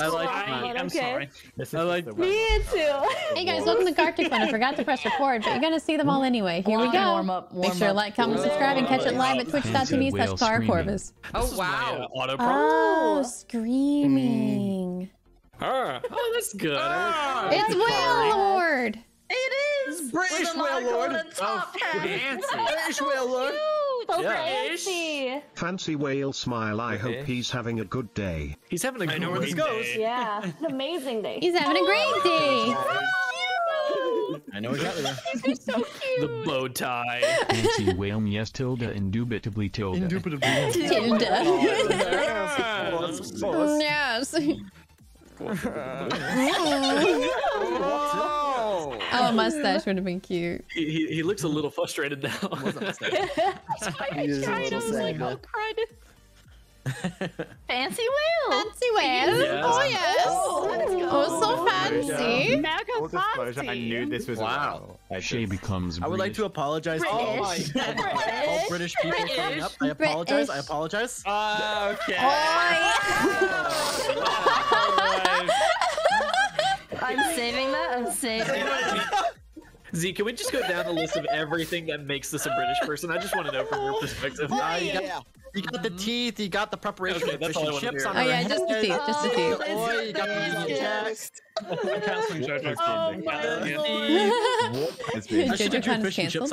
I like mine. I'm sorry. Me too. Hey guys, welcome to Gartic Phone. I forgot to press record, but you're gonna see them all anyway. Here we go. Make sure to like, comment, subscribe, and catch it live at Twitch.tv/CarCorvus. Oh wow. Oh, screaming. Oh, that's good. It's Wailord. It is. Wish Wailord. Wish Wailord. Yeah. Fancy whale smile. I hope he's having a good day. He's having a great day. Yeah, an amazing day. He's having a great day. So I know exactly that. He's so cute. The bow tie. Fancy whale. Yes, tilde. Indubitably tilde. Indubitably tilde. Yes. Oh, a mustache would have been cute. He looks a little frustrated now. It was a mustache. I was like, oh crud. Fancy whale. Fancy whale. Yes. Oh yes. Oh, so fancy. Mega fancy. I knew this was a she becomes. I would like to apologize. All British people. I apologize. I apologize. Okay. Oh, I'm saving that. I'm saving that. Z, can we just go down the list of everything that makes this a British person? I just want to know from your perspective. You got the teeth. You got the preparation. Okay, that's all I want to hear. Just the teeth. Just the teeth. Oh, you got the text. I'm canceling JoJo's game. JoJo Con is canceled.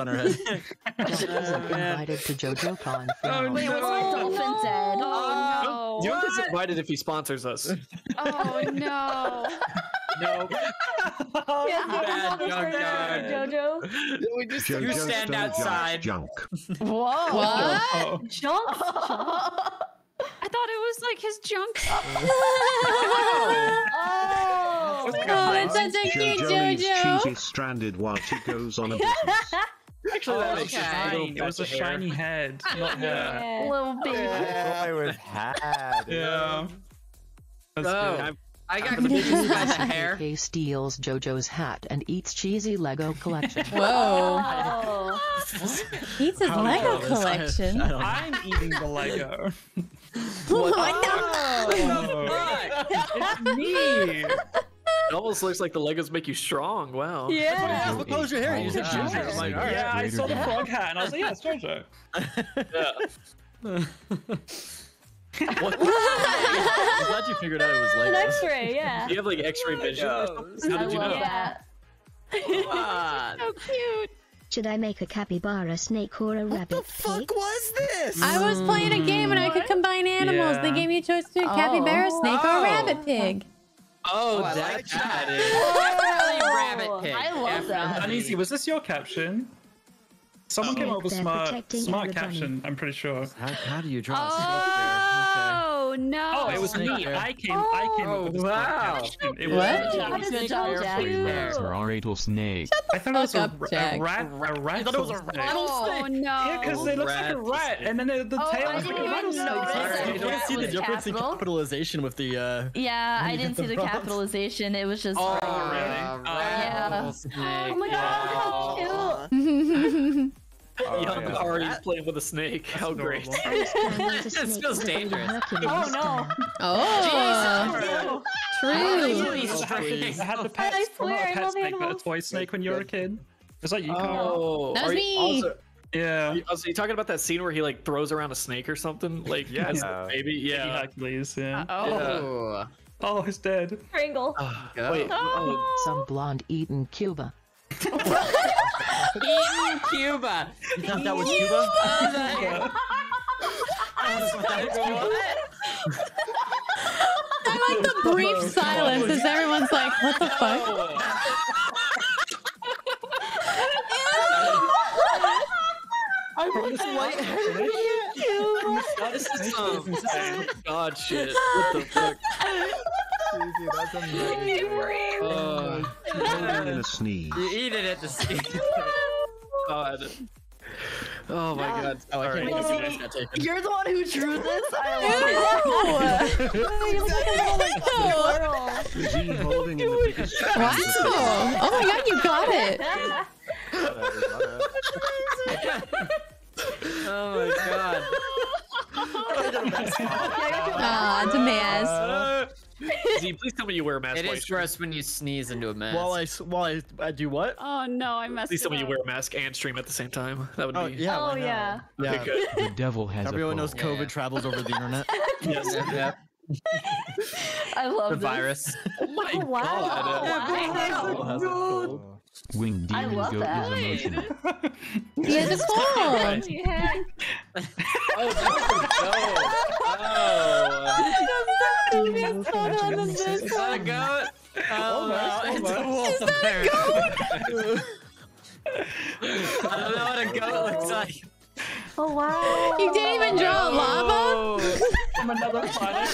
Invited to JoJo Con. Oh no! Wait, what's my dolphin dead? Oh no! Joe is invited if he sponsors us. Oh no! No. Oh, yeah, JoJo. You stand outside. Junk. Whoa. What? Oh. Junk? I thought it was like his junk. Oh, it's such a cute JoJo. JoJo is stranded while she goes on a business. Actually, that was shiny. It was a shiny head. Not hair. Little baby. It was hat. Yeah. That's I got confused by the hair. He steals JoJo's hat and eats cheesy Lego collection. Whoa. Eats his Lego collection? I'm eating the Lego. What? Oh, no. It's me. It almost looks like the Legos make you strong. Wow. Yeah. What color is your hair? You said JoJo. I'm like, yeah, I saw the frog hat and I was like, yeah, it's JoJo. Yeah. What? I'm glad you figured out it was Legos. An X-ray, yeah. Do you have like X-ray vision? How did you know? That. So cute. Should I make a capybara snake or a rabbit? What the fuck was this? I was playing a game and I could combine animals. Yeah. They gave me a choice to do capybara snake or a rabbit pig. Oh, I like that. Rabbit pig. I love that. Uneasy, was this your caption? Someone came up with smart caption. I'm pretty sure. How do you draw a snake there? Oh no! Oh, it was me. I came up with this caption. It was a rattlesnake. I thought it was a rat. I thought it was a rattlesnake. Oh no! Yeah, because it looks like a rat, and then the tail is like a rattlesnake. You don't see the difference in capitalization with the. Yeah, I didn't see the capitalization. It was just. Oh my god! How cute! Young already playing with a snake. How great! This feels dangerous. Oh no! Oh, true. I had the pet snake, but a toy snake when you were a kid. It's like you. Oh, that was me. Yeah. So you talking about that scene where he like throws around a snake or something? Like yeah, maybe yeah. Yeah. Oh. Oh, he's dead. Pringle. Wait. Some blonde eaten Cuba. Eating Cuba. You thought that was Cuba? I like the brief silence as everyone's like, what the fuck? I want white hair. This is some god shit. What the fuck? Dude, that's amazing. You eat it at the sneeze. God. Oh my god. Oh, I can't You're the one who drew this? I love it. Wow. Oh my god, you got it. Oh my god. Ah, Demaz. Uneasy, please tell me you wear a mask. It is gross when you sneeze into a mask. While I do what? Oh no, I messed up. Please tell me you wear a mask and stream at the same time. That would be. Yeah, oh yeah. Yeah. The devil has. Everyone knows COVID travels over the internet. Yes. Yeah. I love the virus. Oh my god! Wow. Winged demon goat that. Is emotional. He has a phone! Is that a goat? Oh, it's a goat! I don't know what a goat looks like. Oh wow! You didn't even draw a lava? From another planet.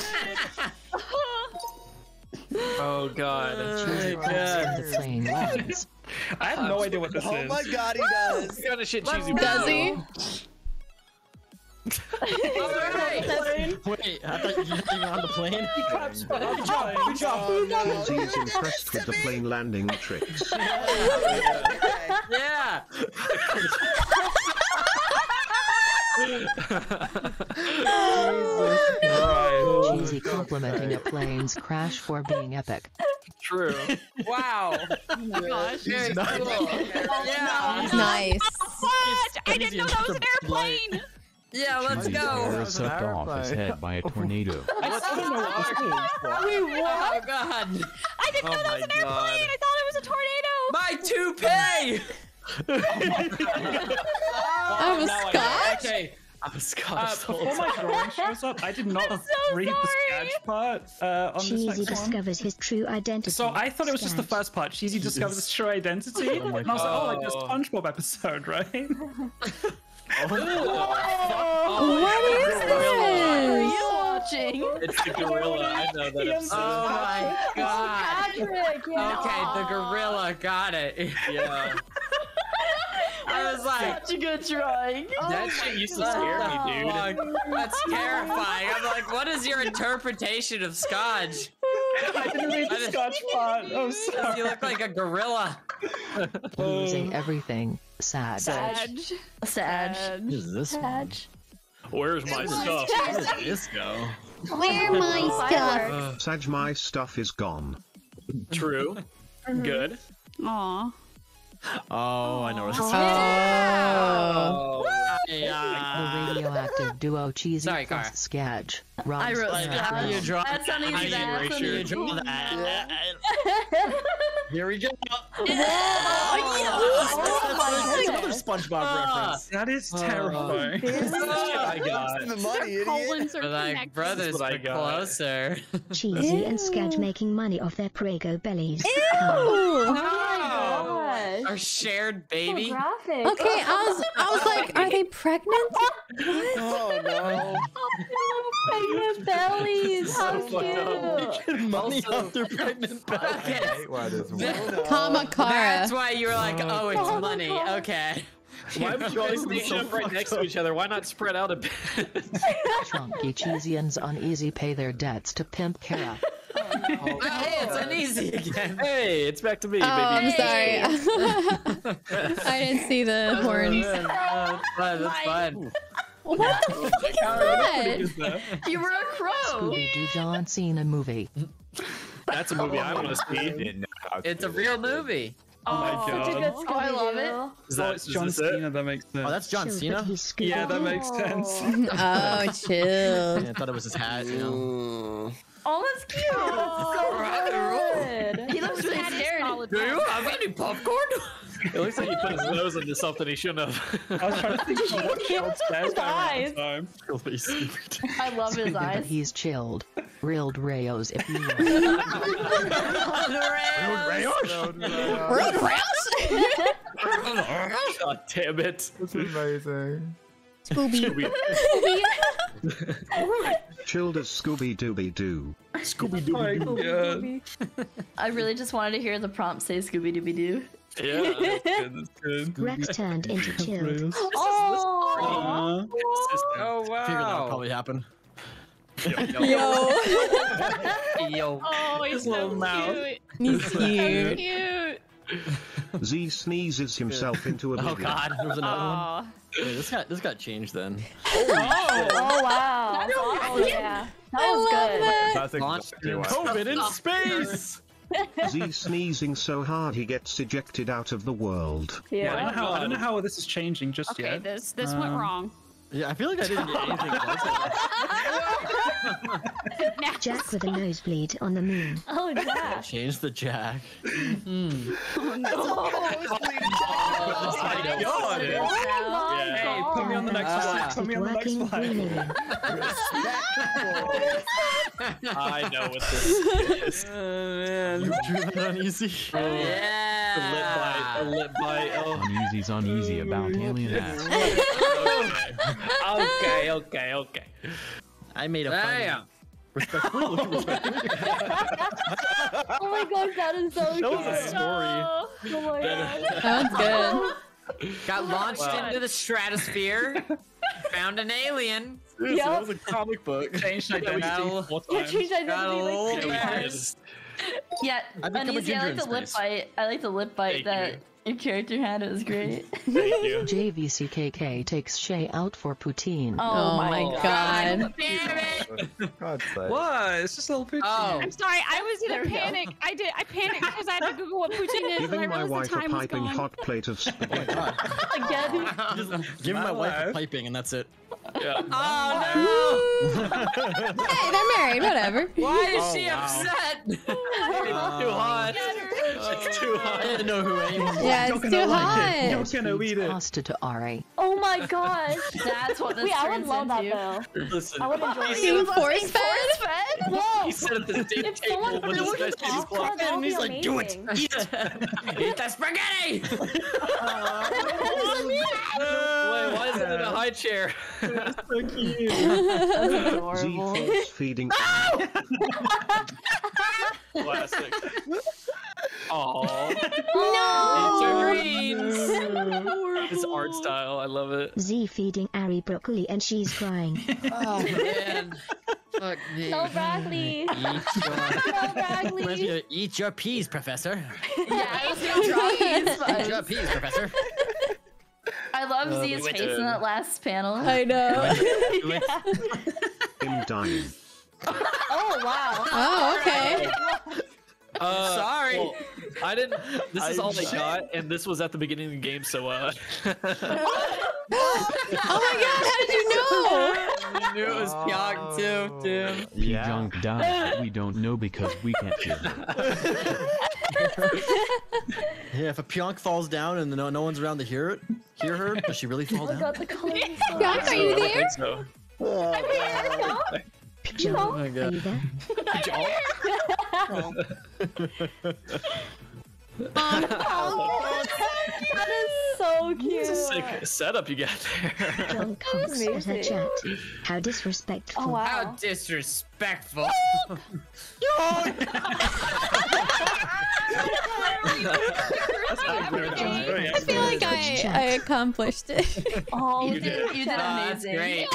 Oh god. I have no idea what this is. Oh my god, he does. He's gonna shit cheesy. Does he? Wait, I thought you were on the plane. He claps for the job. Good job. He's impressed with the plane landing tricks. Yeah. Oh, Cheesy complimenting a plane's crash for being epic. True. Wow. Gosh. Very cool. Yeah. Nice. What? I didn't know that was an airplane. Yeah, let's go. Sucked off his head by a tornado. Oh god. I didn't know that was an airplane. I thought it was a tornado. My toupee. I'm Skadj? Okay, I'm Skadj. Before my drawing shows up, I did not read the Skadj part on Cheesy this next discovers one. His true identity. So I thought it was just the first part. Cheesy discovers his true identity. Oh, and I was like, oh, like this Spongebob episode, right? What is this? What are you watching? It's the gorilla. I know that episode. Oh my god. Okay, the gorilla got it. Yeah. I was like, such a good drawing. That shit used to scare me, dude. Like, that's terrifying. I'm like, what is your interpretation of Skadj? I didn't read the Skadj part. I'm sorry. You look like a gorilla. Losing everything. Sad. Skadj. Skadj. What is this one? Where's my stuff? Where did this go? Where my stuff? Skadj, my stuff is gone. True. Good. Aww. Oh, I know what this is. Oh. Yeah. The radioactive duo Cheesy plus Skadj. I wrote Skadj. You draw that. Here we go. Oh, yeah. That's another SpongeBob reference. That is terrifying. I got the money, idiot. Like brothers are closer. Cheesy and Skadj making money off their prego bellies. Our shared baby. Okay, I was like, are they pregnant? What? Oh no! Pregnant bellies. How cute! Money off their pregnant bellies. Kamakara. That's why you were like, oh, it's money. Okay. Why would you always stand up right next to each other? Why not spread out a bit? Chunky Cheesians Uneasy pay their debts to pimp Kara. Oh, hey, it's Uneasy again. Hey, it's back to me, baby. Hey. I'm sorry. I didn't see the horns. That's fine. What the fuck is that? You were a crow. Scooby Doo John Cena movie. That's a movie I want to see. It's a real movie. Oh my god! Oh, I love it. Is that John Cena? That makes sense. Oh, that's John Cena. Yeah, that makes sense. Oh, chill. Yeah, I thought it was his hat. You know. Oh, that's cute. Oh, so good. He looks really scared. Do you have any popcorn? It looks like he put his nose into something he shouldn't have. I was trying to think of what his eyes. I love his eyes. He's chilled. Reeled Rayos, if you know. Reeled Rayos? God damn it. That's amazing. Scooby. Chilled as Scooby Dooby Doo. Scooby Dooby Doo. Yeah. I really just wanted to hear the prompt say Scooby Dooby Doo. Yeah, that's good. Rex turned into Chilled. Oh, wow. Figured that would probably happen. Yo. Oh, he's so cute. He's cute. Z sneezes himself into a video. Oh god, there was another one. Wait, this got changed then. Oh wow! Oh wow! Oh yeah. That was good. Exactly COVID in space! Z sneezing so hard he gets ejected out of the world. Yeah, I don't know how this is changing just yet. Okay, this went wrong. Yeah, I feel like I didn't get anything else. Jack with a nosebleed on the moon. Oh, Jack. Change the Jack. Mm-hmm. Oh, no. Hey, put me on the next slide. Put me on the next slide. I know what this is. You've driven Uneasy. Yeah. A lip bite. Oh. Uneasy's uneasy about alien ass. Okay. I made a funny. Respectful. Oh my gosh, that is so good. That was a story. Oh my god. That was good. Got launched into the stratosphere. Found an alien. Yep. That was a comic book. Changed identity. Yeah, Uneasy, I like the lip bite. I like the lip bite that your character had. It was great. JVCKK takes Shay out for poutine. Oh my god. Damn it. What? It's just a little poutine. Oh. I'm sorry, I was in a panic. I panicked because I had to Google what poutine is. Giving my wife a piping hot plate of spaghetti. Again? Giving my wife a piping and that's it. Yeah. Oh no! Hey, they're married, whatever. Why is she upset? Too hot. It's too hot. I didn't know who anyone was. Yeah, it's too hot. You're gonna eat it. Pasta to Ari. Oh my gosh. That's what this is. I would love that though. Listen, I would enjoy being force fed. Whoa. He said at the dinner table when this guy's blocked and he's like, do it. Eat it. Eat that spaghetti. Why is it in a high chair? That's so cute. That's adorable. Feeding. No! Classic. Oh no! It's It's art style. I love it. Z feeding Ari broccoli and she's crying. Oh man! Fuck me. No broccoli. Eat your peas, Professor. Yeah, eat your peas, Professor. I love Z's face in that last panel. I know. I'm dying. Oh wow. Oh okay. Sorry. Well, I didn't. This is all they got, and this was at the beginning of the game. So. Oh my god! How did you know? You knew it was Pyeong too, dude. Yeah. Pyeong died. We don't know because we can't hear. Yeah, if a Pyeong falls down and no one's around to hear her, does she really fall down? Pyeong, are you there? So. I'm here. Pyeong, oh my god. Are you there? Pyeong. Oh, that is so cute. It's a sick setup you got there. How disrespectful. Oh, wow. How disrespectful. I feel like I accomplished it. Oh, you did amazing. Great.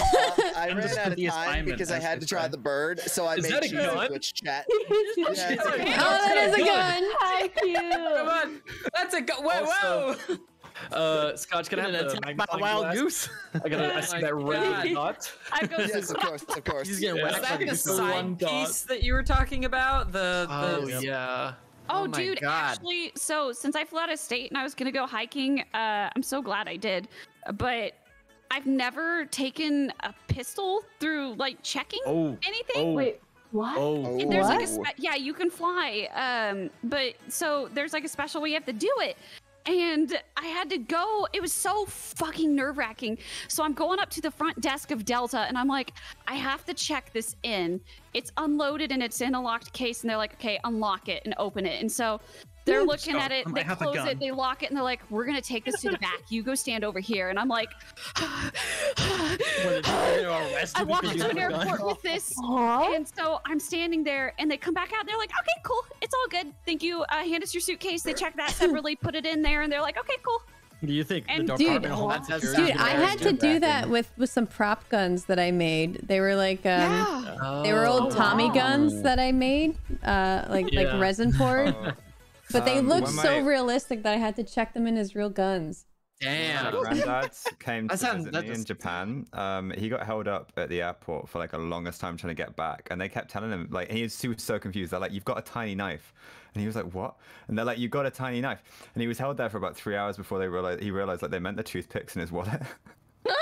I ran out of time because I had to try the bird, so I made sure to Twitch chat. Yeah, oh, that is a gun. How cute. Come on. That's a gun. Whoa, whoa. Skadj, can I have a wild goose? I got that red dot. Yes, of course. He's getting wet. Is that the side piece that you were talking about? Oh, yeah. Oh, dude, actually, so since I flew out of state and I was going to go hiking, I'm so glad I did, but I've never taken a pistol through, like, checking anything. Oh, wait. What? Oh, there's like a you can fly, but so there's like a special way you have to do it. And I had to go. It was so fucking nerve-wracking. So I'm going up to the front desk of Delta, and I'm like, I have to check this in. It's unloaded, and it's in a locked case. And they're like, okay, unlock it and open it. And so they're looking at it. They close it. They lock it. And they're like, we're going to take this to the back. You go stand over here. And I'm like, I walked to an airport with this. And so I'm standing there. And they come back out. And they're like, okay, cool. It's all good. Thank you. Hand us your suitcase. They check that separately, put it in there. And they're like, okay, cool. Do you think the dude, I had to do that with some prop guns that I made. They were like they were old Tommy guns that I made, like resin poured. But they looked so realistic that I had to check them in as real guns. Damn. My granddads came to visit me in Japan. He got held up at the airport for like the longest time trying to get back, and they kept telling him, like, he was so confused. They're like, "You've got a tiny knife," and he was like, "What?" And they're like, "You got a tiny knife," and he was held there for about 3 hours before they realized like they meant the toothpicks in his wallet.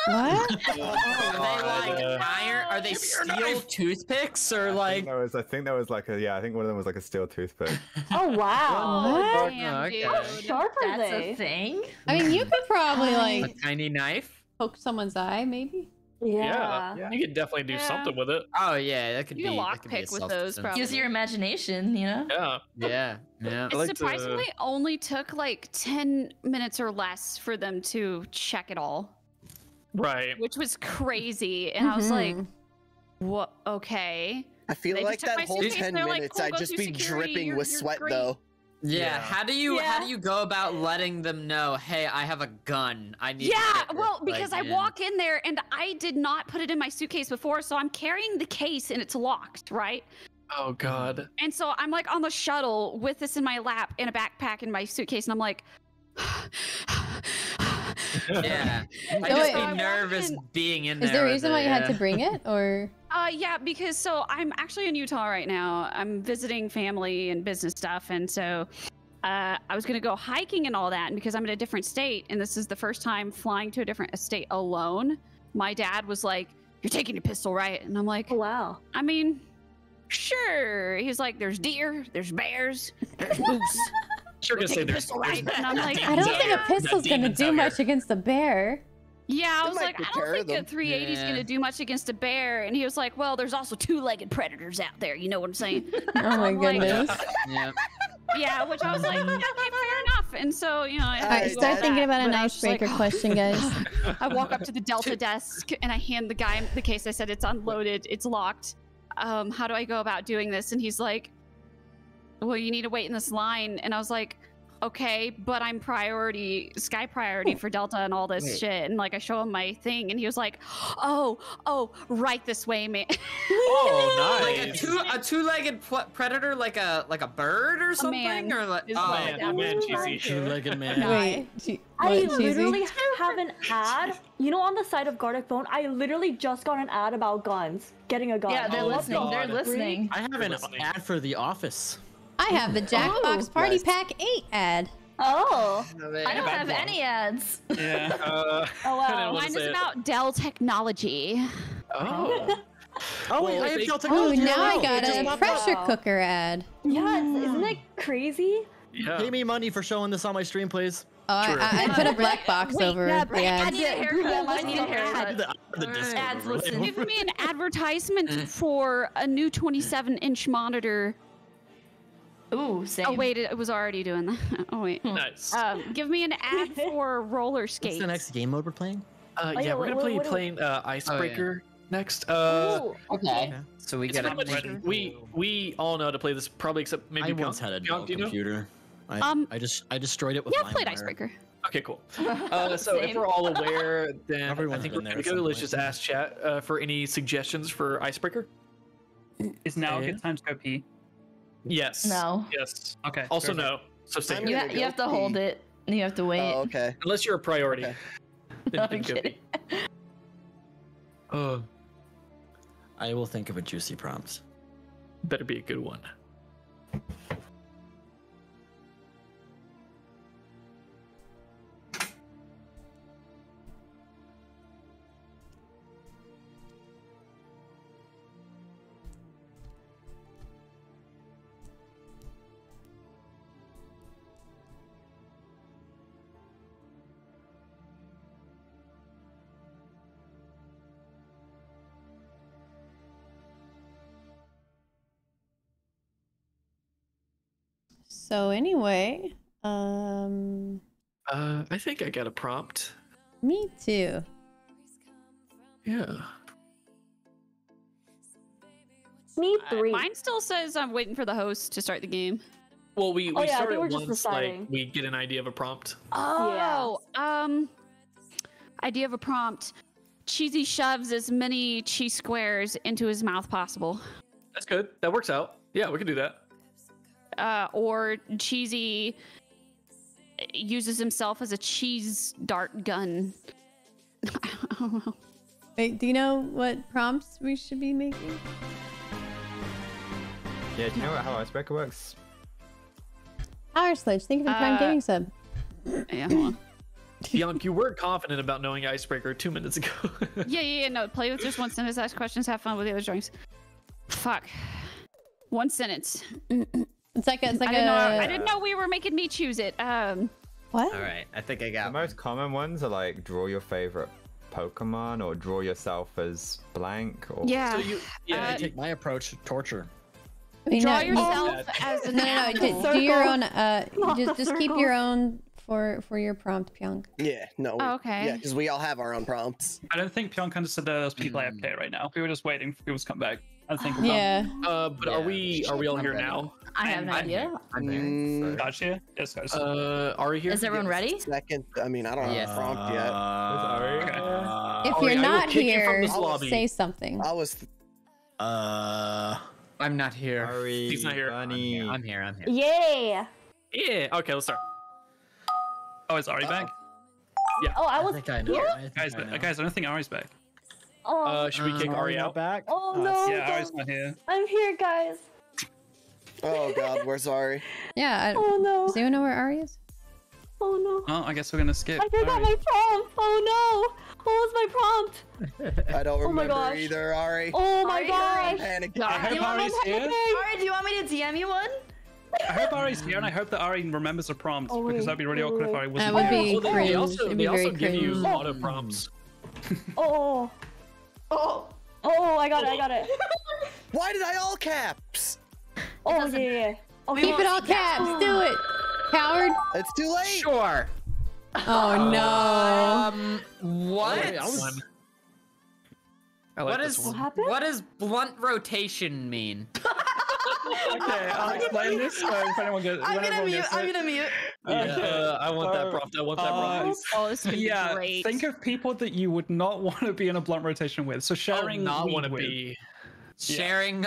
What? Are they like iron? Are they steel toothpicks or like? I think there was like a I think one of them was like a steel toothpick. Oh wow! What? Damn, dude. How sharp are they? That's a thing. I mean, you could probably like a tiny knife poke someone's eye, maybe. Yeah, you could definitely do something with it. Oh yeah, that could be. You lockpick with those. Probably. Use your imagination, you know. Yeah. Yeah. Yeah. It surprisingly only took like 10 minutes or less for them to check it all. Right. Which was crazy. And I was like, what? Okay. I feel like that whole 10 minutes, I'd just be dripping with sweat though. Yeah. How do you go about letting them know, hey, I have a gun. I need to well, because I walk in there and I did not put it in my suitcase before. So I'm carrying the case and it's locked, right? Oh God. And so I'm like on the shuttle with this in my lap and a backpack in my suitcase. And I'm like, yeah, I just be nervous being in there. Is there a reason why you had to bring it, or? Yeah, because so I'm actually in Utah right now. I'm visiting family and business stuff, and so I was gonna go hiking and all that, and because I'm in a different state, and this is the first time flying to a different state alone, my dad was like, "You're taking your pistol, right?" And I'm like, oh, "Wow." I mean, sure. He's like, "There's deer, there's bears, there's moose." Sure gonna say there's right. And I'm like, I don't think a pistol's gonna do much against a bear. Yeah, I was like, I don't think a 380's gonna do much against a bear. And he was like, well, there's also two-legged predators out there. You know what I'm saying? Oh my goodness. Yeah, which I was like, okay, fair enough. And so, you know, I start thinking about an icebreaker question, guys. I walk up to the Delta desk and I hand the guy the case. I said, it's unloaded, it's locked. How do I go about doing this? And he's like, well, you need to wait in this line. And I was like, okay, but I'm sky priority for Delta and all this shit. And like, I show him my thing and he was like, oh, right this way, man. Oh, nice. Like a two-legged predator, like a bird or something? Man. Or like, a man cheesy. Two-legged man. Wait, I literally have an ad, you know, on the side of Gartic Phone, I literally just got an ad about guns, getting a gun. Yeah, they're listening, they're listening. I have an ad for The Office. I have the Jackbox Party Pack 8 ad. Oh, I don't have any ads. Yeah. Oh, wow. Mine is about Dell Technology. Oh. Oh, wait, I have Dell Technology. Oh, now I got a pressure cooker ad. Yes, isn't that crazy? Yeah. Pay me money for showing this on my stream, please. Oh, I put a black box over the ad. I need a haircut. I need a haircut. Give me an advertisement for a new 27-inch monitor. Ooh, same. Oh wait, it was already doing that. Oh wait. Nice. Give me an ad for roller skates. What's the next game mode we're playing? Yeah, we're gonna play Icebreaker next. Ooh, okay. So we got we all know how to play this probably, except maybe I once had a dull computer. I destroyed it with. Yeah, I played Icebreaker. Okay, cool. So if we're all aware, then I think we're gonna go. Let's just ask chat for any suggestions for Icebreaker. Is now a good time to go pee? Yes. No. Yes. Okay. Also perfect. No. So stay here. You have to hold it. And you have to wait. Oh, okay. Unless you're a priority. Okay. Then you can go. I will think of a juicy prompt. Better be a good one. So anyway, I think I got a prompt. Me too. Yeah. Me three. Mine still says I'm waiting for the host to start the game. Well, we started once, like, we get an idea of a prompt. Oh, yeah. Idea of a prompt. Cheesy shoves as many cheese squares into his mouth possible. That's good. That works out. Yeah, we can do that. Or cheesy uses himself as a cheese dart gun. I don't know. Wait, do you know what prompts we should be making? Yeah, do you know how Icebreaker works? Our Sledge, thank you for the Prime Gaming sub. Yeah, hold on. Jvckk, you were confident about knowing Icebreaker 2 minutes ago. yeah, no. Play with just one sentence, ask questions, have fun with the other drawings. Fuck. One sentence. I didn't know we were making me choose it. What? All right, I think I got the most common ones are like draw your favorite Pokemon or draw yourself as blank. Or... Yeah. So you, I take my approach, torture. Draw yourself as an animal. Do your own. Just keep your own. For your prompt, Pyeong. Yeah, no. Oh, okay. Yeah, because we all have our own prompts. I don't think Pyeong understood that those people have right now. We were just waiting for people to come back. I think. Yeah. But yeah, are we all here now? I have no idea. I'm Skadj. Yes, Skadj. Are you here? Is everyone ready? Second. I mean, I don't have a prompt yet. Okay. If you're not here, say something. I'm not here. He's not here. I'm here. Yeah. Yeah. Okay, let's start. Oh, is Ari back? Yeah. Oh, I was. Guys, I don't think Ari's back. Oh. Should we kick Ari out? Back? Oh no! Yeah, Ari's not here. I'm here, guys. Oh God, where's Ari? Yeah. Oh no. Does anyone know where Ari is? Oh no. Oh, I guess we're gonna skip. I forgot my prompt. Oh no! What was my prompt? I don't remember either, Ari. Oh my gosh! I hope Ari's here. Ari, do you want me to DM you one? I hope Ari's here, and I hope that Ari remembers the prompts, because that'd be really awkward if Ari wasn't there. They also give you auto prompts. Oh! I got it. Why did I all caps? Oh yeah. Oh, keep it all caps. Do it, coward. It's too late. Sure. Oh no. What? What does blunt rotation mean? Okay, I'll explain this. I'm gonna mute. I want that prompt. Yeah, great. Think of people that you would not want to be in a blunt rotation with. So sharing, not want to be sharing.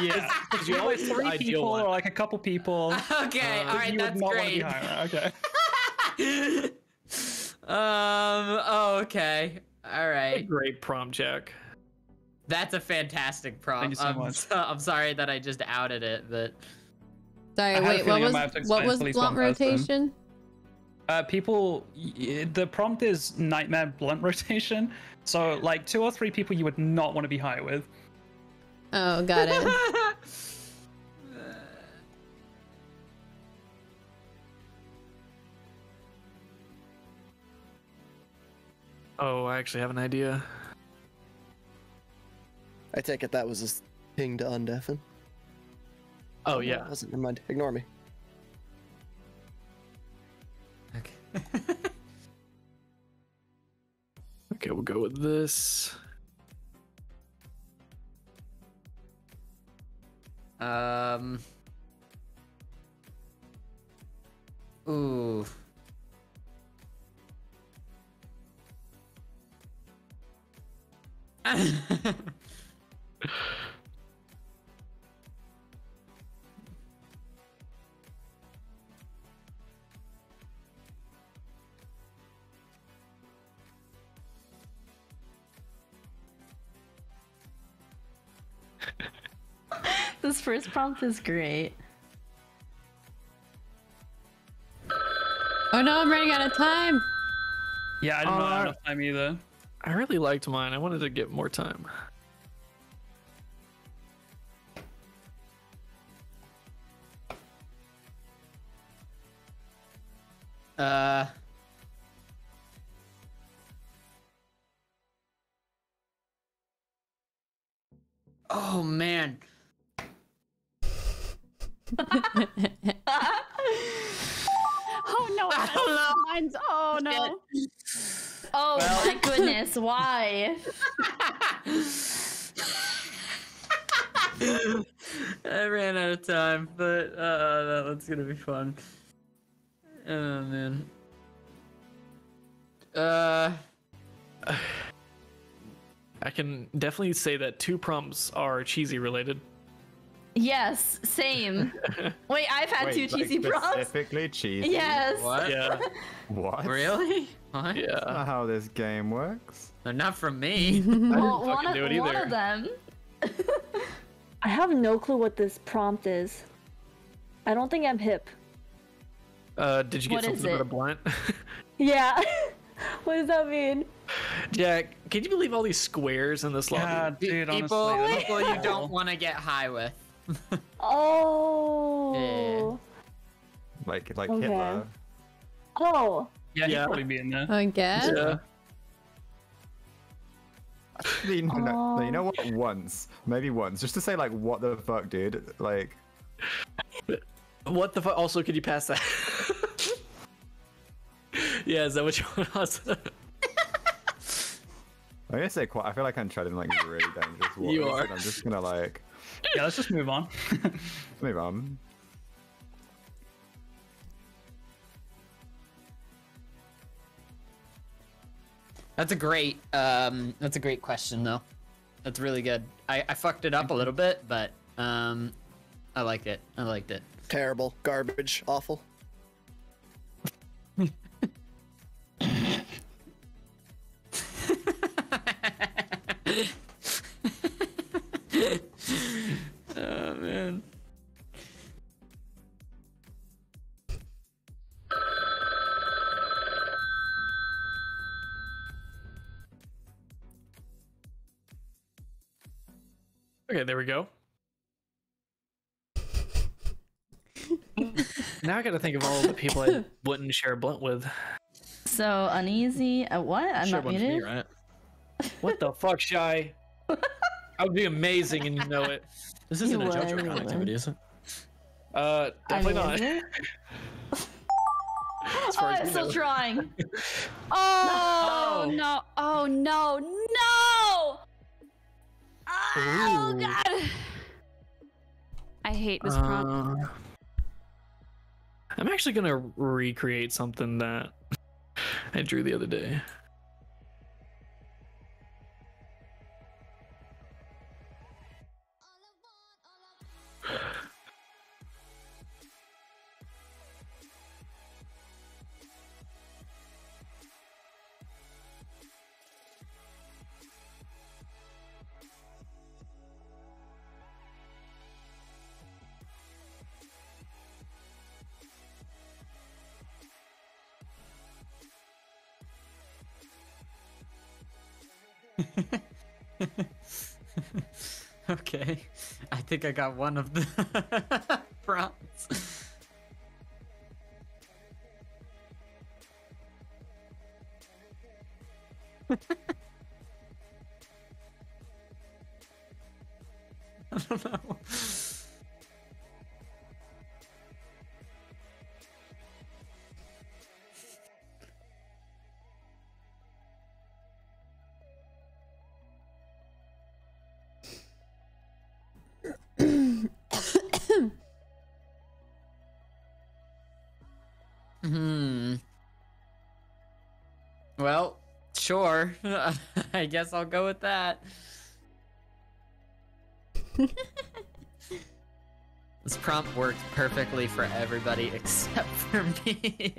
Yeah, because you always three people or like a couple people. Okay, all right, that's great. Okay. Okay. All right. Great prompt, Jvckk. That's a fantastic prompt. Thank you so much. I'm sorry that I just outed it, but... Sorry, wait, what was blunt rotation? The prompt is nightmare blunt rotation. So, like, 2 or 3 people you would not want to be high with. Oh, got it. Oh, I actually have an idea. I take it that was a ping to undeafen. Oh yeah. No, it wasn't. Never mind. Ignore me. Okay. Okay, we'll go with this. Ooh. This first prompt is great. Oh no, I'm running out of time. Yeah, I didn't run out of time either. I really liked mine. I wanted to get more time. Oh man. Oh no, I don't know. Mine's... Oh no. Oh well. My goodness, why? I ran out of time, but that one's gonna be fun. Oh man. I can definitely say that 2 prompts are cheesy related. Yes, same. Wait, I've had two cheesy prompts. Specifically cheesy. Yes. What? Yeah. What? Really? What? Yeah. That's not how this game works. They're not from me. Well, one of them. I have no clue what this prompt is. I don't think I'm hip. Did you get something about a blunt? Yeah. What does that mean? Jack, can you believe all these squares in this lobby? Dude, people, honestly, people you don't want to get high with. Oh. Yeah. Like okay. Hitler. Oh. Yeah, he'd probably be in there. I guess. Yeah. No, you know what? Maybe once. Just to say, like, what the fuck, dude? Like. What the fuck? Also, could you pass that? Yeah, is that what you want us? I'm gonna say quite. I feel like I'm treading like really dangerous waters. You are. I'm just gonna like. Yeah, let's just move on. Move on. That's a great question though. That's really good. I fucked it up a little bit, but I liked it. I liked it. Terrible, garbage, awful. Oh man. Okay, there we go. Now I gotta think of all the people I wouldn't share a blunt with. So Uneasy, what? I'm not muted. Right? What the fuck, Shy? I would be amazing, and you know it. This isn't a JoJo Con activity, is it? Definitely not. Oh, I'm still drawing. Oh, no. No. Oh, no. No! Oh, ooh. God. I hate this prompt. I'm actually going to recreate something that I drew the other day. Okay, I think I got one of the prompts. I don't know. Well, sure. I guess I'll go with that. This prompt worked perfectly for everybody except for me.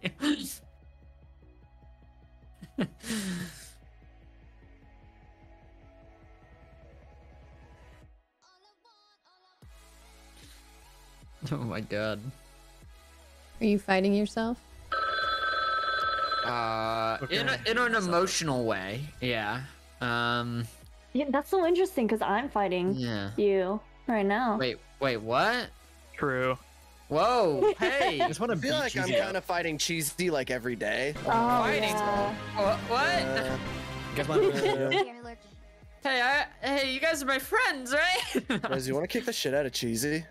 Oh my god. Are you fighting yourself? Okay. in an emotional way, yeah. Yeah, that's so interesting because I'm fighting you right now. Wait, what? True. Whoa, hey! I feel like I'm kind of fighting Cheesy like every day. Oh, yeah. What? Hey, hey, you guys are my friends, right? Guys, you want to kick the shit out of Cheesy?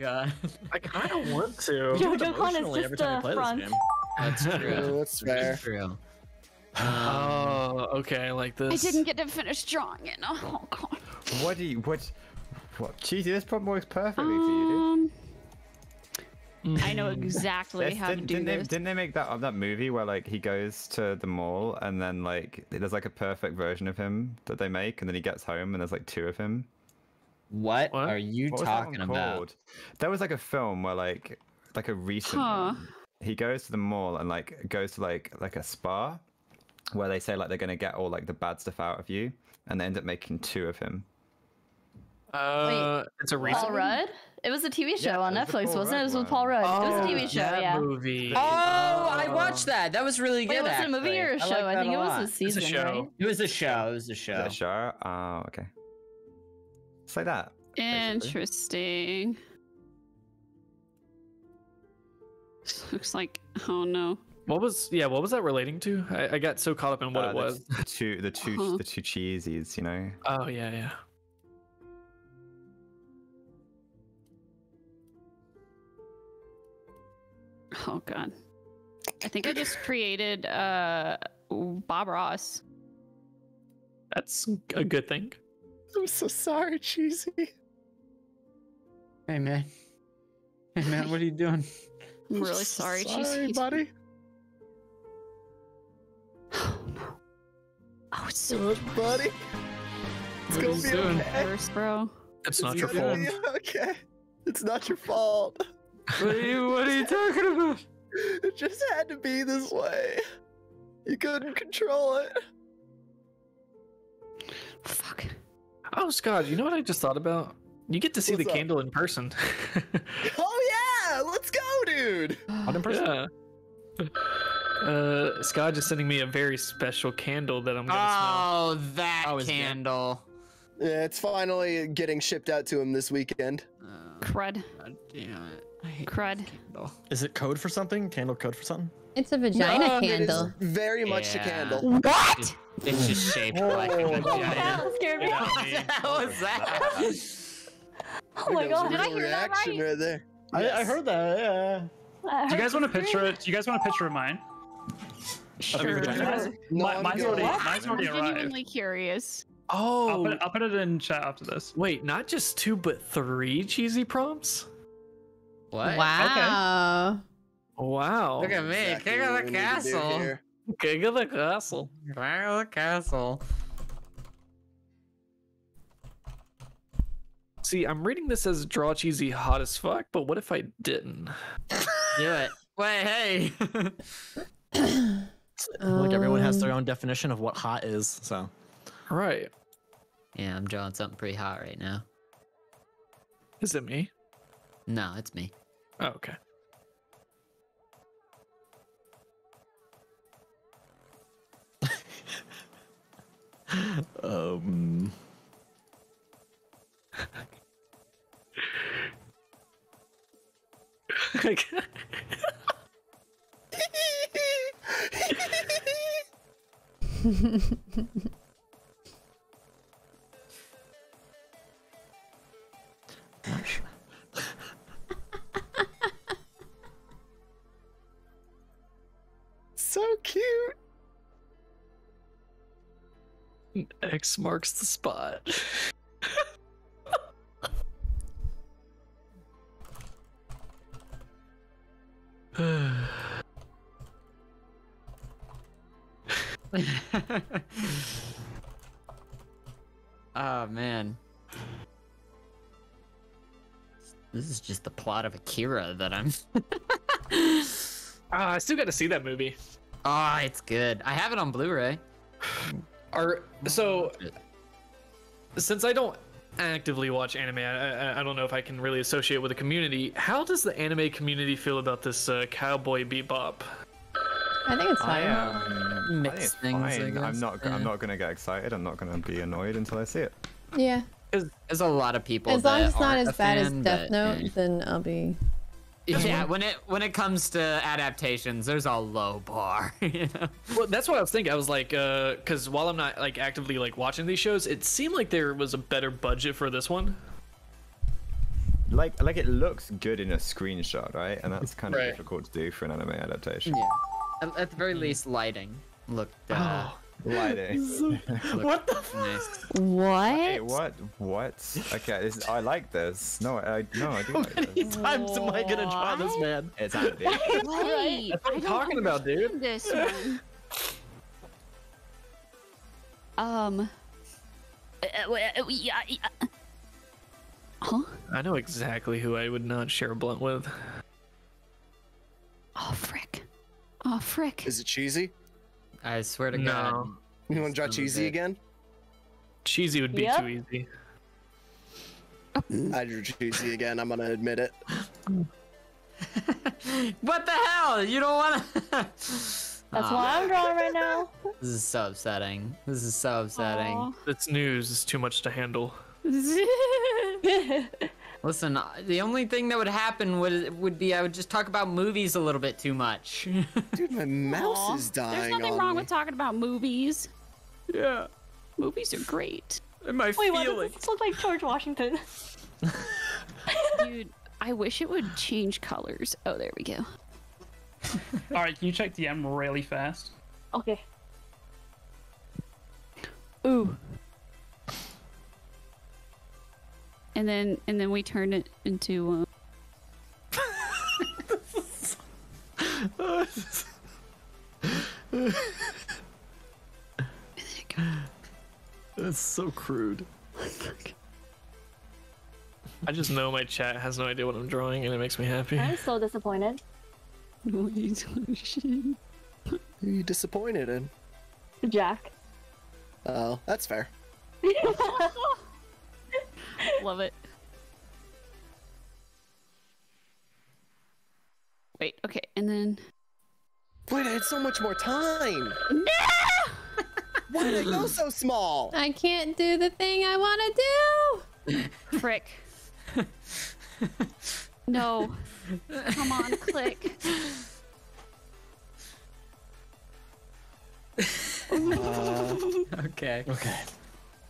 God, I kind of want to. JoJo Con is just every time I play this game. That's true. That's fair. True. Oh, okay. I like this. I didn't get to finish drawing it. Oh god. What do you? What? Cheesy. This prompt works perfectly for you, dude. I know exactly how to do this. Didn't they make that movie where like he goes to the mall and then like there's like a perfect version of him that they make and then he gets home and there's like two of him. What are you talking about? There was like a film where like a recent one, he goes to the mall and like goes to like a spa where they say like they're gonna get all like the bad stuff out of you, and they end up making two of him. Wait, it's a recent Paul Rudd? It was a TV show on Netflix, wasn't it? It was with Paul Rudd. Oh, it was a TV show, movie. Oh, I watched that. That was really good. Wait, was it a movie or a show? I think it was a season, right? It was a show. It was a show. It was a show? Oh, okay. It's like that. Interesting. Looks like, oh no. What was, what was that relating to? I got so caught up in what it was. The two cheesies, you know? Oh, yeah. Oh god, I think I just created Bob Ross. That's a good thing. I'm so sorry, Cheesy. Hey man, what are you doing? I'm really sorry, Cheesy. Sorry, buddy. Oh no. Oh, it's so much buddy. It's gonna be okay. Worse, bro. It's not your fault. Okay, it's not your fault. What are you talking about? It just had to be this way. You couldn't control it. Fuck. Oh, Skadj, you know what I just thought about? You get to see the candle in person. Oh, yeah! Let's go, dude! Not in person? Yeah. Skadj is sending me a very special candle that I'm going to smell. Oh, that candle. Yeah, it's finally getting shipped out to him this weekend. Crud. God damn it. I hate crud. Is it code for something? Candle code for something? It's a vagina candle. It is very much a candle. What? It's just shaped like a vagina. Oh, that scared me. What was that? Oh my god, did I hear that right there. Yes. I heard that, yeah. Do you guys want to picture it? Do you guys want to picture mine? Sure. Mine's already arrived. I'm genuinely curious. Oh. I'll put it in chat after this. Wait, not just 2, but 3 cheesy prompts? What? Wow. Okay. Wow. Look at me. Exactly King of the castle. King of the castle. King of the castle. See, I'm reading this as draw cheesy hot as fuck, but what if I didn't? Do it. Wait, hey. Look, everyone has their own definition of what hot is, so. Right. Yeah, I'm drawing something pretty hot right now. Is it me? No, it's me. Oh, okay. So cute. X marks the spot. Oh man. This is just the plot of Akira that I'm I still got to see that movie. Ah, it's good. I have it on Blu-ray. So, since I don't actively watch anime, I don't know if I can really associate with the community. How does the anime community feel about this Cowboy Bebop? I think it's fine. Mixed things. I guess. I'm not gonna get excited. I'm not gonna be annoyed until I see it. Yeah. There's a lot of people. As long as it's not as bad as Death Note, then I'll be. Yeah, when it comes to adaptations, there's a low bar. You know? Well, that's what I was thinking. I was like, because while I'm not like actively like watching these shows, it seemed like there was a better budget for this one. Like it looks good in a screenshot, right? And that's kind of difficult to do for an anime adaptation. Yeah, at the very least, lighting looked. Lighting. What the fuck? What? Hey, what? Okay, I like this. No, I do like this. How many times am I gonna try this, man? It's out of the right. That's what I'm talking about, dude. This one. Huh? I know exactly who I would not share a blunt with. Oh, frick. Oh, frick. Is it cheesy? I swear to God. You want to draw cheesy again? Cheesy would be too easy. I drew cheesy again. I'm going to admit it. What the hell? You don't want to... That's why I'm drawing right now. This is so upsetting. This is so upsetting. Aww. It's news. It's too much to handle. Listen, the only thing that would happen would be I would just talk about movies a little bit too much. Dude, my mouse is dying. There's nothing wrong with talking about movies. Yeah. Movies are great. And my feelings. This looks like George Washington. Dude, I wish it would change colors. Oh, there we go. Alright, can you check DM really fast? Okay. Ooh. And then we turn it into. That's so crude. I just know my chat has no idea what I'm drawing, and it makes me happy. I'm so disappointed. What are you disappointed in? Jack. Oh, that's fair. Love it. Wait, okay, and then... Wait, I had so much more time! No! Why did I go so small? I can't do the thing I want to do! Frick. No. Come on, click. Okay. Okay.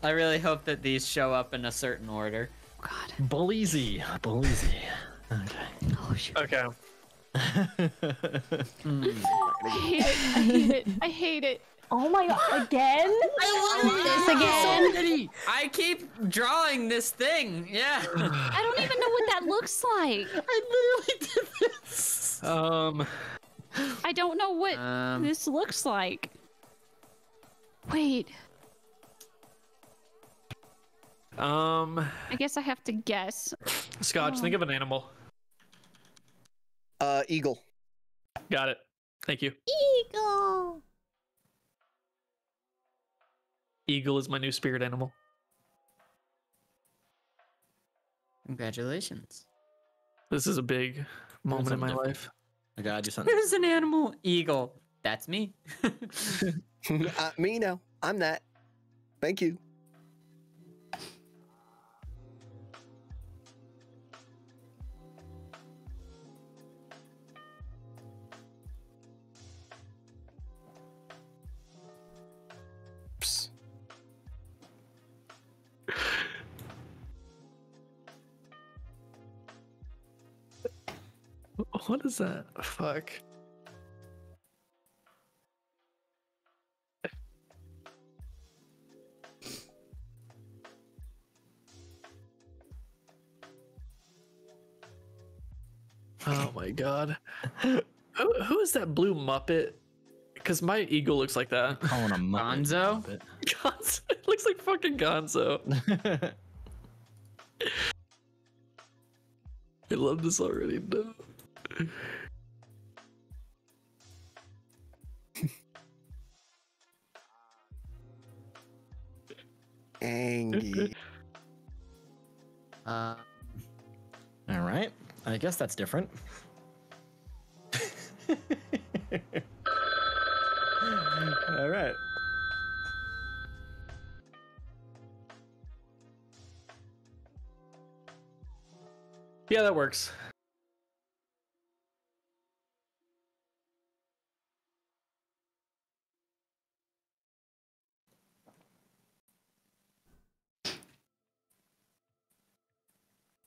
I really hope that these show up in a certain order. God. Bulleasy. Bulleasy. Okay. Oh, shoot. Okay. I hate it. I hate it. I hate it. Oh my God. Again? I love this again. So I keep drawing this thing. Yeah. I don't even know what that looks like. I literally did this. I don't know what this looks like. Wait. I guess I have to guess. Skadj, think of an animal. Eagle. Got it. Thank you. Eagle. Eagle is my new spirit animal. Congratulations. This is a big moment in my life. I gotta do something. There's an animal. Eagle. That's me. Me now. I'm that. Thank you. What is that? Fuck. Oh my God. Who is that blue Muppet? Because my eagle looks like that. I want a Muppet. Gonzo? Gonzo. It looks like fucking Gonzo. I love this already. No. Angie. All right. I guess that's different. All right. Yeah, that works.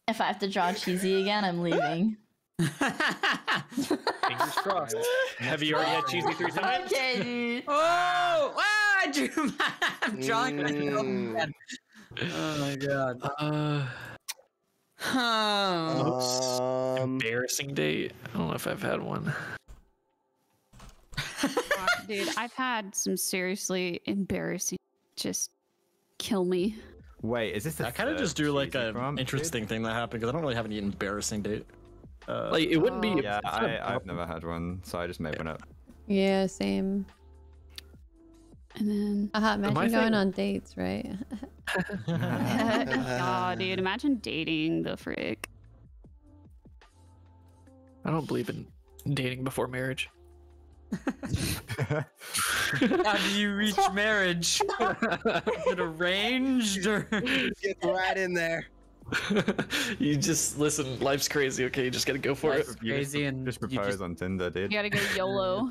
If I have to draw cheesy again, I'm leaving. Fingers crossed. Have you already had cheesy 3 times? Okay, dude. Oh! Oh, I drew my... I'm drawing myself. Oh my God. Oops. Embarrassing date. I don't know if I've had one. Dude, I've had some seriously embarrassing... Just kill me. Wait, is this the I kind of just do like an interesting thing that happened because I don't really have any embarrassing date. Like it wouldn't be. Yeah, I've never had one, so I just made one up. Yeah, same. And then, imagine going on dates, right? Oh, dude, imagine dating the frick. I don't believe in dating before marriage. How do you reach marriage? Is it arranged? Or... Get right in there. You just listen. Life's crazy. Okay, you just gotta go for it. Crazy and just propose on Tinder, dude. You gotta go YOLO.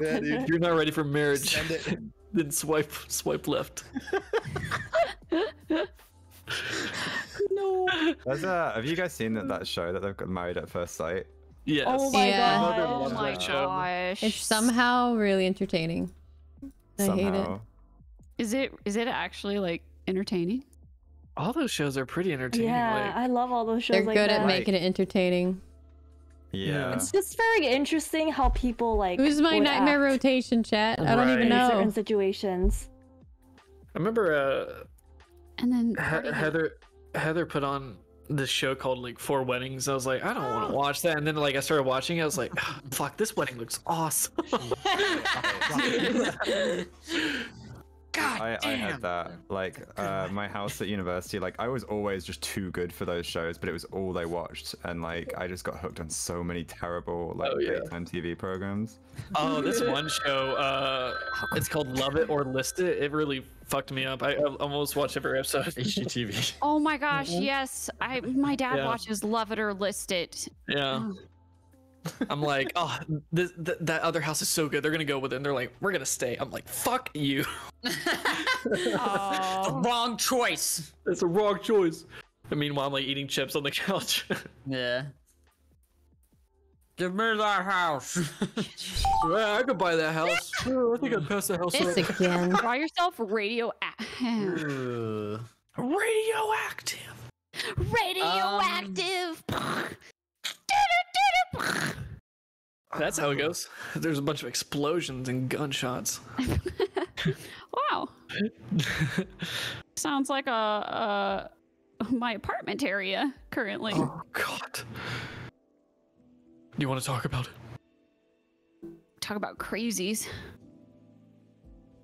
Yeah, dude, you're not ready for marriage. Send it. Then swipe left. No. Have you guys seen that show that they've got Married at First Sight? Yes. Oh my god. Oh my gosh. It's somehow really entertaining. I hate it. Is it actually like entertaining? All those shows are pretty entertaining. Yeah, like, I love all those shows. They're good at making it entertaining. Yeah. It's just very interesting how people like. Who's my nightmare rotation, chat? I don't even know. Certain situations. I remember. And then Heather put on this show called like Four Weddings. I was like, I don't want to watch that. And then like I started watching it. I was like, oh, fuck, this wedding looks awesome. God I had that. Like my house at university, like I was always just too good for those shows, but it was all they watched, and like I just got hooked on so many terrible like daytime TV programs. Oh, this one show, it's called Love It or List It. It really fucked me up. I almost watched every episode of HGTV. Oh my gosh, yes. My dad watches Love It or List It. Yeah. Oh. I'm like, oh, that other house is so good. They're gonna go with it. And they're like, we're gonna stay. I'm like, fuck you. Oh. Wrong choice. It's a wrong choice. And meanwhile, I'm like eating chips on the couch. Yeah. Give me that house. Yeah, I could buy that house. Oh, I think I'd pass the house. This again. Buy yourself radioactive. Radioactive. Radioactive. That's how it goes. There's a bunch of explosions and gunshots. Wow. Sounds like my apartment area currently. Oh god. You want to talk about it? Talk about crazies.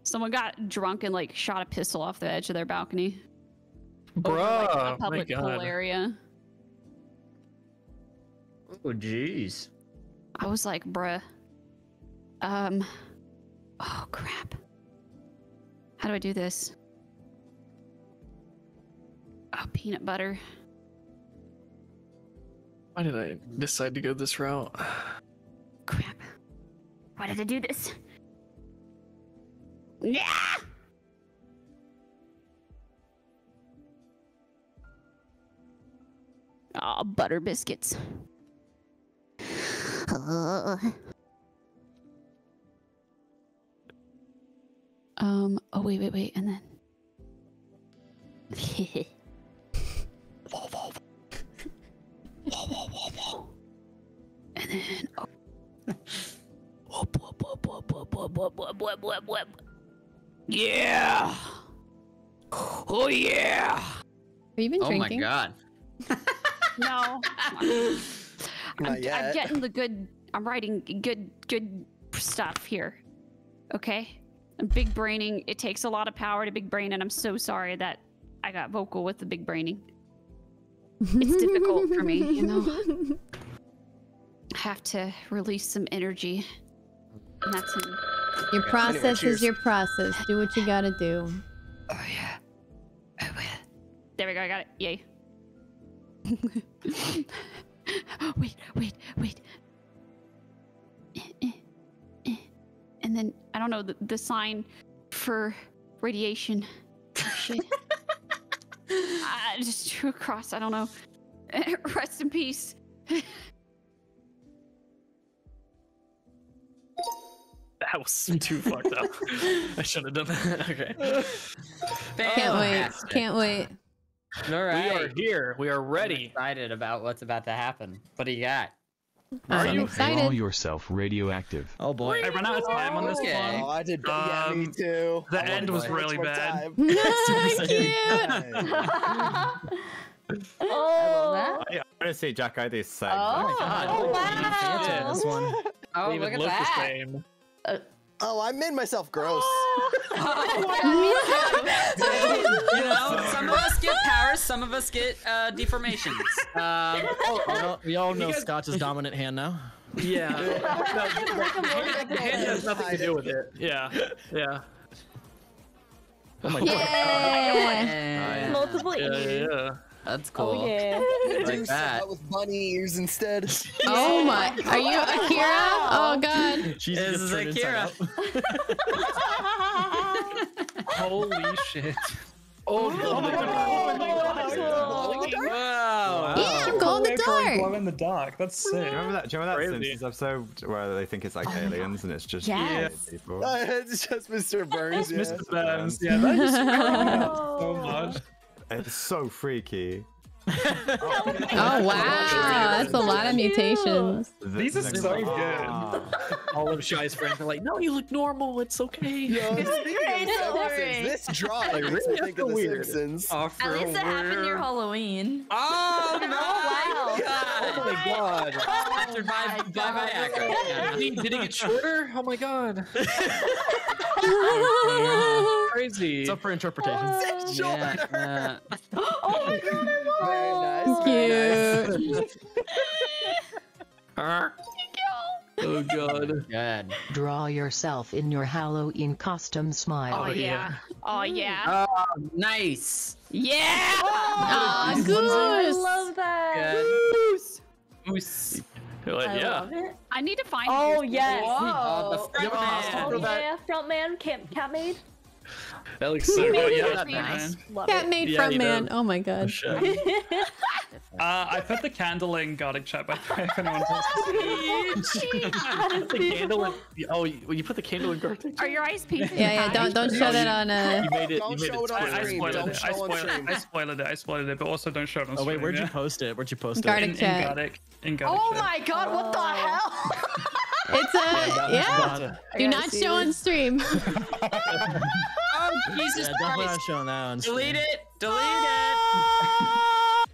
Someone got drunk and like shot a pistol off the edge of their balcony. Bruh, over, like, a public pool area. Oh jeez. I was like, bruh. Oh crap. How do I do this? Oh, peanut butter. Why did I decide to go this route? Crap. Why did I do this? Yeah! Oh, butter biscuits. Oh wait, and then. And then. Oh. Yeah. Oh yeah. Have you been drinking? Oh my god. No. I'm getting the good. I'm writing good stuff here. Okay, I'm big braining. It takes a lot of power to big brain, and I'm so sorry that I got vocal with the big braining. It's difficult for me, you know. I have to release some energy. And that's it. Your process is your process. Do what you gotta do. Oh yeah. Oh yeah. There we go. I got it. Yay. Wait. And then, I don't know, the sign for radiation. Shit. I just drew a cross, I don't know. Rest in peace. That was too fucked up. I should have done that. Okay. Can't wait. All right. We are here. We are ready. I'm excited about what's about to happen. What do you got? I'm excited. Call yourself Radioactive. Oh boy. I ran out of time on this one. Oh, I did. Yeah, me too. The end was really bad. No, I can't. Oh, I want to say Jvckk either side. Oh, oh wow! This one. Oh, look at that. Oh, I made myself gross. You know, some of us get powers, some of us get deformations. We all know Scotch's dominant hand now. Yeah. The hand has nothing to do with it. Yeah. Yeah. Oh my god. Yeah. Multiple ears. Yeah. That's cool. Oh, yeah. Like that with bunny ears instead. Oh my! Are you Akira? Wow. Oh god! She's this is Akira. Holy shit! Oh my god! Wow! Yeah, Go in the Dark. Go in the Dark. That's sick. Remember that? Do you remember that Simpsons episode where they think it's like aliens and it's just people? It's just Mr. Burns. Mr. Burns. Yeah, that just so much. It's so freaky. Oh wow, that's a lot of mutations. These are so good. All of Shai's friends are like, no, you look normal, it's okay. This draw, I really think of the Simpsons. At least it happened near Halloween. Oh no! Oh my god. Did it get shorter? Oh my god. Crazy. It's up for interpretation. Yeah. Oh my god, I love it. Very nice. Cute. Oh god. Good. Draw yourself in your Halloween costume smile. Oh yeah. Oh yeah. Oh, nice. Yeah. Oh, oh goose. I love that. Goose. Goose. Like, I love it. I need to find. Oh yes. The front man. Yeah, front man, cat maid. That looks so good. Yeah, nice. Cat maid, front man. Oh my god. Sure. I put the candle in Gartic chat by the way if anyone wants to see. The candle in. Oh, you put the candle in Gartic. Are your eyes peeking? Yeah, yeah. Don't show that on. Don't show it on stream. I spoiled it. I spoiled it. But also don't show it on stream. Oh wait, where'd you post it? Where'd you post it? Gartic chat. Oh my god! What the hell? It's a Do not show on stream. Oh Jesus Christ! Delete it! Delete it!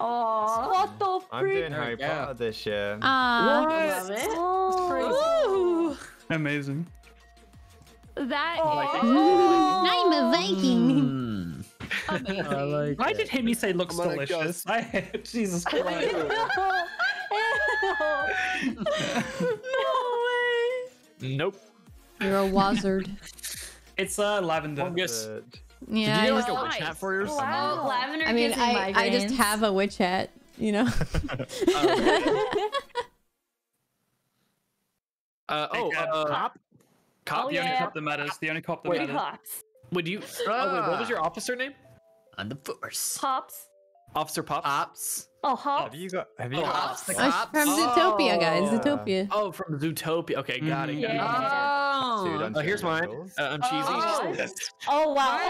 Oh, what the freak? I'm doing Harry Potter this year. Love it. Oh. Amazing. That. I'm a Viking. Amazing. Why did Hemi say looks delicious? Jesus Christ. No way. Nope. You're a wizard. It's lavender. Fungus. Yeah. Did you get like a witch hat for yourself? Wow, lavender. I mean, I just have a witch hat, you know. Cop. The only cop that matters. The only cop that matters. Would you? Oh wait, what was your officer name? On the force. Pops. Officer Pops. Pops. Oh, Hops. Have you got? Hops? Like Hops? From Zootopia, guys. Zootopia. Oh, from Zootopia. Okay, got it. Yeah. Oh, here's mine. I'm cheesy. Oh wow.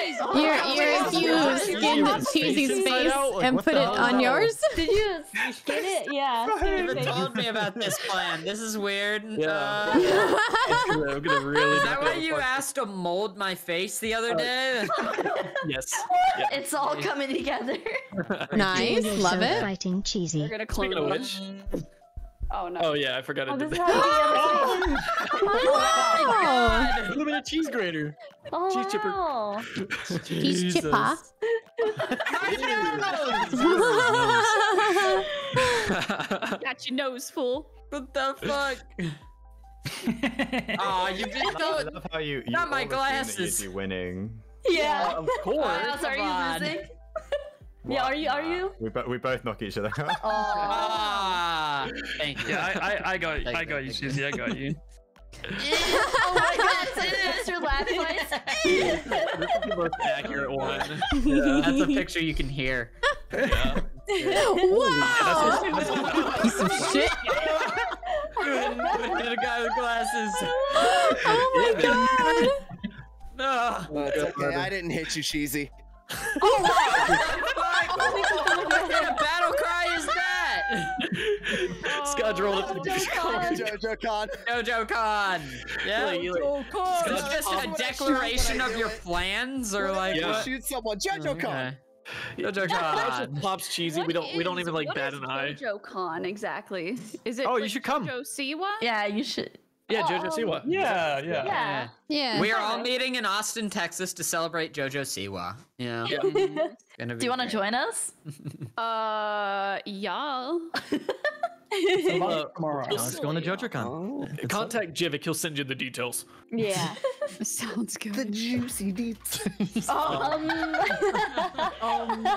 You're skinned cheesy's face and put it on yours. Did you skin it? Yeah. You never told me about this plan. This is weird. Yeah. I'm gonna really. Is that why you asked to mold my face the other day? Yes. It's all coming together. Nice. Love it. Cheesy. We're gonna clone a witch. Oh no. Oh yeah, I forgot to do that. Wow! A little bit of cheese grater. Oh, cheese chipper. Wow. Cheese chipper. Got your nose full. What the fuck? Aw, you just don't. Not my glasses. You'd be winning. Yeah. Of course. Are you losing? What? Yeah, are you? We both knock each other out. Oh, thank you. Yeah, I got you. I got you, Susie. I got you. Oh my god, that's your laugh voice. This is the most accurate one. Yeah. That's a picture you can hear. Yeah. Wow! Piece of shit. And a guy with glasses. Oh my god. No. Well, it's okay. I didn't hit you, Cheesy. Oh my god! What kind of battle cry is that? Skadj rolled up the JoJo Con. JoJo Con. Yeah. JoJo Con. Is this just a declaration of your plans, or like? Shoot someone. JoJo Con. JoJo Con. Pop's cheesy. We don't even like bat an eye. JoJo Con exactly. Is it? Oh, you should come. JoJo Siwa. Yeah, you should. Yeah, JoJo Siwa. Yeah. We are all meeting in Austin, Texas to celebrate JoJo Siwa. Yeah. Do you want to join us? Y'all. Tomorrow. Let's go on to JoJo Con. Contact Jvckk. He'll send you the details. Yeah. Sounds good. The juicy details.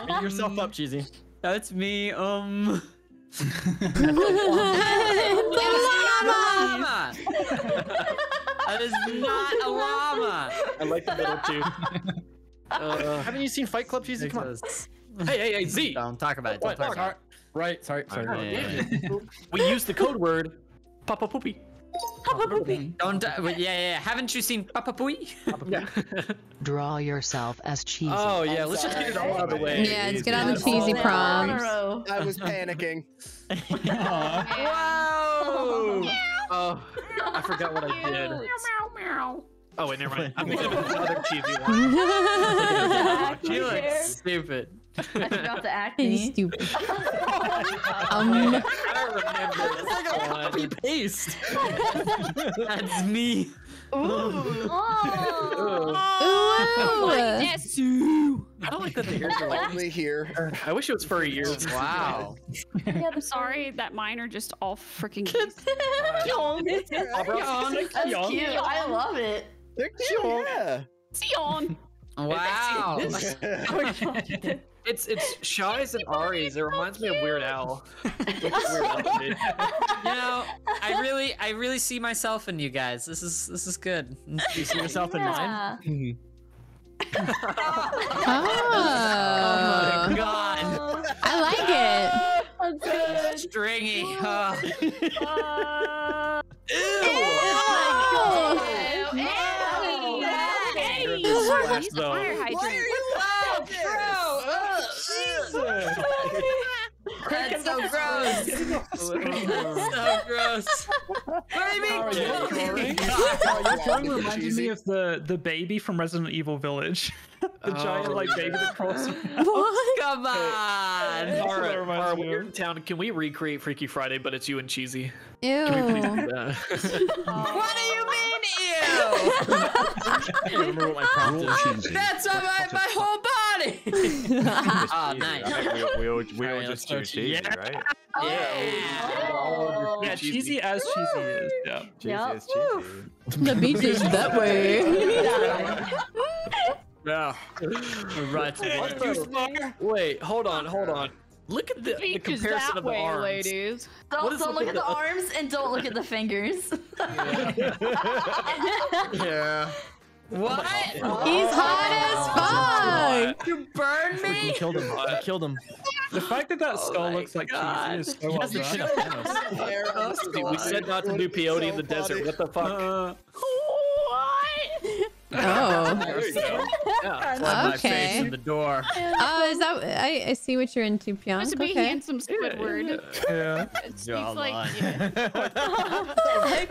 Make yourself up, cheesy. That's me. Llama. That is not a llama. I like the middle too. Haven't you seen Fight Club, Cheesy? Come on. Hey, Z. Don't talk about it. Don't talk about it. Right. Sorry. Yeah. We used the code word, Papa Poopy. Papa Poopy. Don't. Yeah. Haven't you seen Papa Pooey? Yeah. Draw yourself as cheesy. Oh yeah. Let's just get it all out of the way. Yeah. Let's get on the cheesy proms. I was panicking. Wow. Oh, I forgot what I did. Oh wait, never mind. I'm thinking of another cheesy one. You look stupid. I forgot the acting. He's stupid. I don't remember. It's like a copy paste. That's me. Ooh. Oh. Ooh. Yes. I don't like that the ears are only here. I wish it was furry ears. Wow. Yeah, I'm sorry that mine are just all freaking cute. That's cute. I love it. They're cute. Yeah. Sion. Wow. It's Shai's and Ari's. It reminds me of Weird Al. You know, I really see myself in you guys. This is good. You see yourself in mine? Oh my god. I like it. That's good. Stringy. That's so gross. So gross. What do you mean? Your tongue reminds me of the baby from Resident Evil Village. The giant like baby that crawls around. Come on. Alright, we're in town. Can we recreate Freaky Friday, but it's you and Cheesy? Ew. Can we do that? What do you mean? That's on my whole body. Oh, nice. We all just do cheesy, right? Yeah, cheesy as cheesy is. Yeah, cheesy as cheesy. The beach is that way. Yeah. Right. Wait, hold on. Look at the comparison of the arms. Ladies. Don't look at the arms and don't look at the fingers. Yeah. What? He's hot as fuck! You burned me? You killed him. The fact that skull looks like cheese is so well done. We said not to do peyote in the desert. What the fuck? What? Oh. Yeah, okay. My face in the door. Oh, is that? I see what you're into, Pyeong. It's a big handsome Squidward. Yeah. It speaks like you. Oh my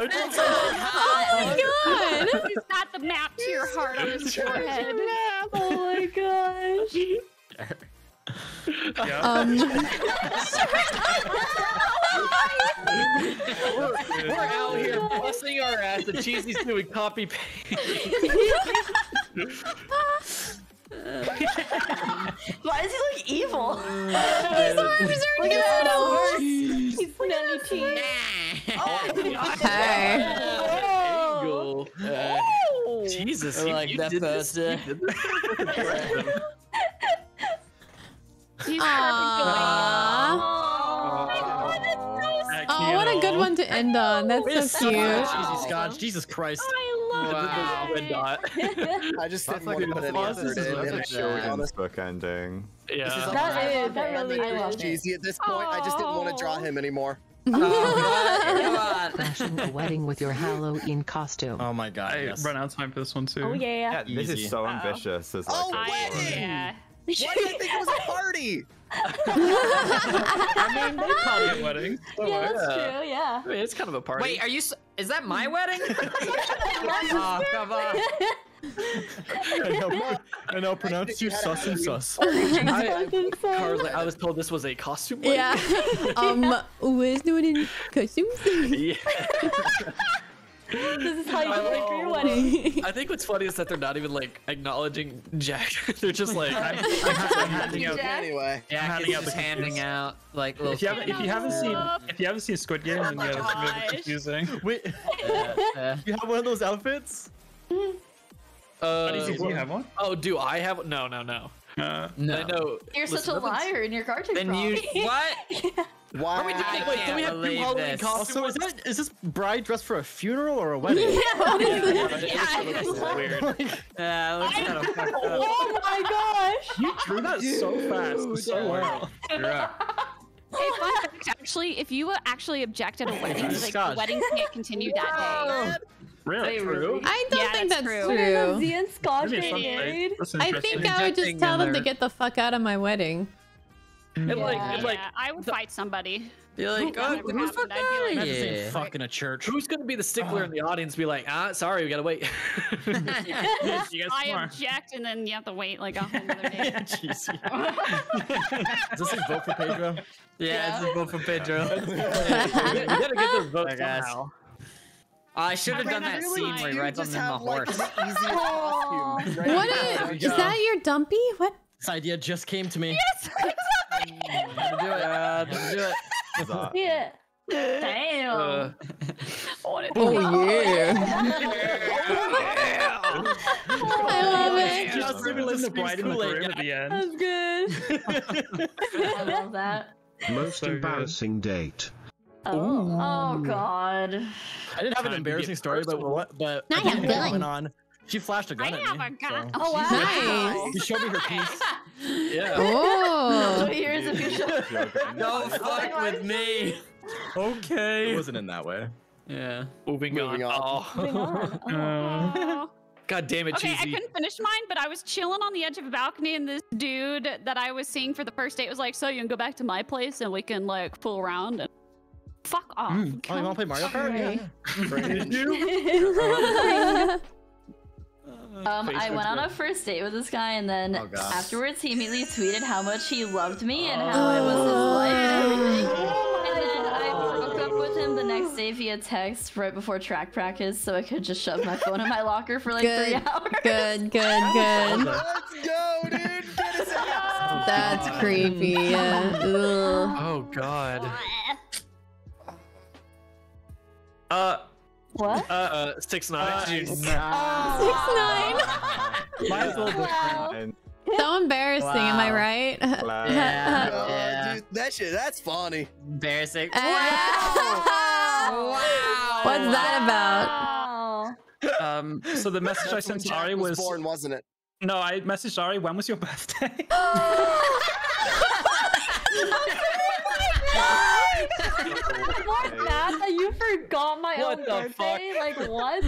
god! He's got the map to your heart on his forehead. Oh my gosh. Yeah. We're out here busting our ass. The Cheesy's doing copy paste. Why is he like evil? His arms are good. He's nutty cheese. Oh, Jesus, you did this. Oh, what a good one to end on. That's so cute. Cheesy Skadj. Jesus Christ. I love it. I just didn't want to put any effort in this book ending. Yeah. That really is cheesy at this point. I just didn't want to draw him anymore. Oh, fashion a wedding with your Halloween costume. Oh my god. I run out of time for this one too. Oh yeah. This is so ambitious. Oh, wedding. Why did I think it was a party? I mean, they call it a wedding. So yeah, that's true. Yeah, I mean, it's kind of a party. Wait, are you? Is that my wedding? Oh, come on. And I'll pronounce you sus and sus. I was told this was a costume wedding. Yeah. Always doing in costumes. Yeah. This is how you do for your wedding. I think what's funny is that they're not even like acknowledging Jack. They're just like, I'm handing out anyway. Jack is just handing out like little. If you haven't seen Squid Game, then yeah, it's a bit confusing. Wait, you have one of those outfits? Do you have one? Oh, do I have one? No. No. You're such a liar in your cartoon. Then you what? Yeah. Why? Wait, we have two Halloween costumes. Also, is this bride dressed for a funeral or a wedding? Yeah, what is this? Yeah, it's weird. Oh my gosh! You drew that so fast, so well. Yeah. Actually, if you actually object at a wedding, like the wedding can't continue that day. Really? True? I don't think that's true. Z and Scott made. I think I would just tell them to get the fuck out of my wedding. I would fight somebody. You're like, oh, who's fucking a church? Who's gonna be the stickler in the audience? Be like, sorry, we gotta wait. I object, and then you have to wait like a whole other day. Is this a vote for Pedro? Yeah, it's a vote for Pedro. We gotta get those votes somehow. I should have done that scene where he rides on the horse. What is that? Your dumpy? What? This idea just came to me. Yes. Do it. Yeah. Damn. Oh yeah. I love it. Just in the bride in the room at the end. That's good. I love that. Most embarrassing date. Oh God. I didn't have an embarrassing story, but I have going on. She flashed a gun at me. So. Oh wow! Nice. She showed me her piece. Yeah. Oh. Here's a few. Don't fuck with me. Okay. It wasn't in that way. Yeah. Moving on. Oh. God damn it, Cheesy. Okay, I couldn't finish mine, but I was chilling on the edge of a balcony, and this dude that I was seeing for the first date was like, "So you can go back to my place, and we can like fool around." And fuck off. Oh, you wanna play Mario Kart? Yeah. I went on a first date with this guy, and then afterwards he immediately tweeted how much he loved me and how I was his wife and everything. And then I broke up with him the next day via text right before track practice, so I could just shove my phone in my locker for like 3 hours. Good. Let's go, dude. Get us out. That's creepy. Yeah. Oh God. What? 6ix9ine. 6ix9ine. Wow. So embarrassing, am I right? Yeah. Dude, that's funny. Embarrassing. Wow. What's that about? So the message I sent to Ari was born, wasn't it? No, I messaged Ari, when was your birthday? You forgot my own birthday? Fuck? Like, what?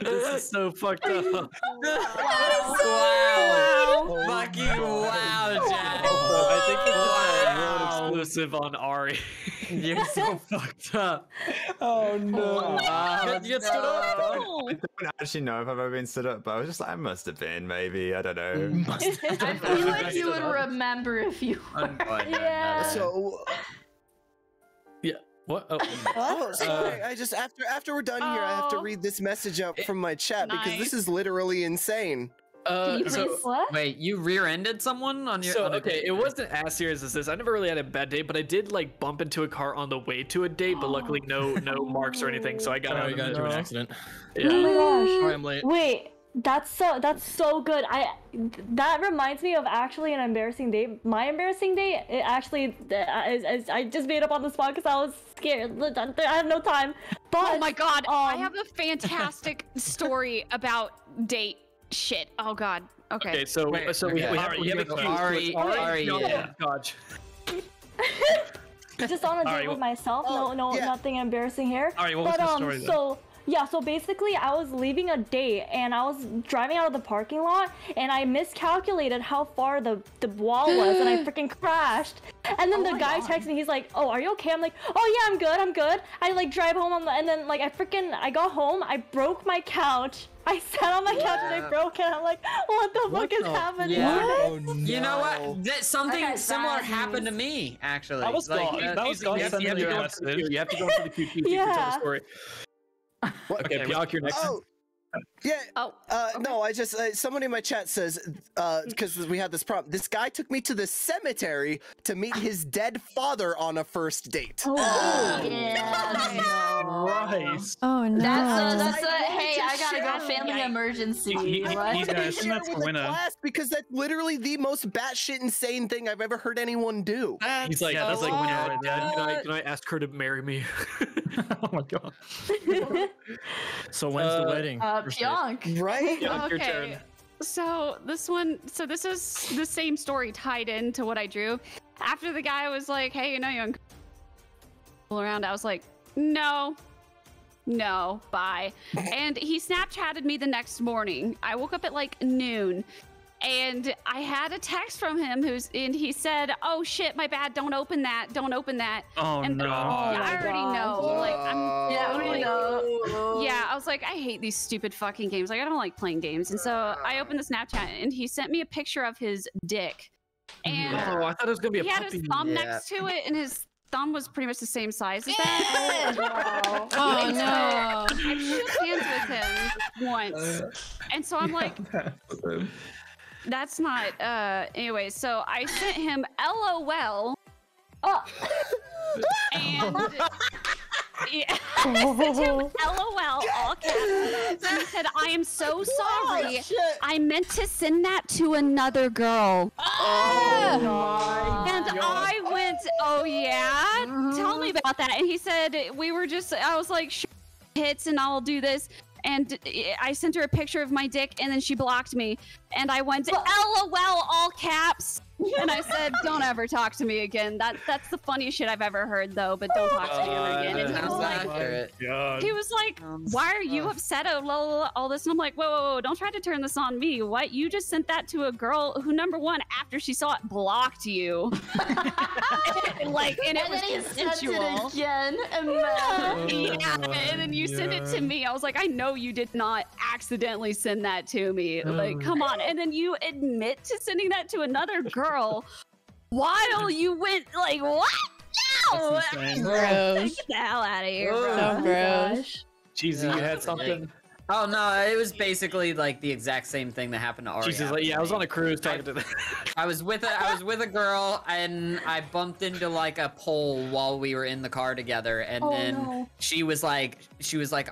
This is so fucked up. Wow. Fucking wow, Jack. I think it's a world exclusive on Ari. You're so fucked up. Oh no. You stood up. I don't actually know if I've ever been stood up, but I was just like, I must have been, maybe. I don't know. I feel like you would remember if you were. Yeah. So... What? Oh, I just after we're done here, I have to read this message out from my chat because this is literally insane. Wait, you rear-ended someone on your? It wasn't as serious as this. I never really had a bad date, but I did like bump into a car on the way to a date. But luckily, no marks or anything, so I got out into an accident. Yeah. Oh my gosh! Sorry, I'm late. Wait, that's so good. That reminds me of actually an embarrassing date. My embarrassing date, it actually, I just made up on the spot because I was scared. I have no time. But, oh my God, I have a fantastic story about date shit. Oh God. Okay. So we have Ari. Just on a date with myself. No, nothing embarrassing here. All right, what was the story then? Yeah, so basically I was leaving a date and I was driving out of the parking lot and I miscalculated how far the wall was and I freaking crashed. And then the guy texts me, he's like, "Oh, are you okay?" I'm like, "Oh yeah, I'm good, I'm good." I like drive home and then like I got home, I broke my couch. I sat on my couch and I broke it. I'm like, what the fuck is happening? Yeah. What? Oh, no. You know what? That something similar happened to me, actually. I was like, you have to go into the QT to tell the story. What? Okay, Pioc, you're next. Oh. Yeah. Oh. Okay. No, I just somebody in my chat says because we had this problem. This guy took me to the cemetery to meet his dead father on a first date. Oh, Christ. Oh no. Hey, I gotta go. Family emergency. Because that's literally the most batshit insane thing I've ever heard anyone do. He's like, yeah, that's like when you're dead. Can I ask her to marry me? Oh my god. So when's the wedding? Pionk. Right? Pionk, your turn. So this one, so this is the same story tied into what I drew. After the guy was like, "Hey, you know, you're around," I was like, no, bye. And he Snapchatted me the next morning. I woke up at like noon and I had a text from him and he said, "Oh shit, my bad, don't open that, don't open that." Oh and, no. I already know. Like, I was like, I hate these stupid fucking games. Like, I don't like playing games. And so I opened the Snapchat and he sent me a picture of his dick. And I thought it was gonna be a puppy. He had his thumb next to it and his thumb was pretty much the same size as that. Wow. Oh no. I shook hands with him once. And so I'm like, that's not anyway, so I sent him LOL. Oh. And yeah, I sent him LOL all caps. He said, "I am so sorry. I meant to send that to another girl." Oh my and God. I went, "Oh yeah? Tell me about that." And he said, "We were just," I was like, "Hits and I'll do this." And I sent her a picture of my dick and then she blocked me. And I went, LOL, all caps. And I said, "Don't ever talk to me again." That's the funniest shit I've ever heard though, but don't talk to me ever again. And he was like, "Why are you upset? All this." And I'm like, whoa, don't try to turn this on me. What? You just sent that to a girl who, number one, after she saw it, blocked you. Like, and then he sent it again. And then you sent it to me. I was like, I know you did not accidentally send that to me. Like, come on. And then you admit to sending that to another girl while you went, like, what? No! Gross. Get the hell out of here, bro. So gross. Jeezy, you had something? Oh, no, it was basically, like, the exact same thing that happened to Ari. Jeezy's like, yeah, I was on a cruise talking to them. I was with a girl, and I bumped into, like, a pole while we were in the car together, and she was like,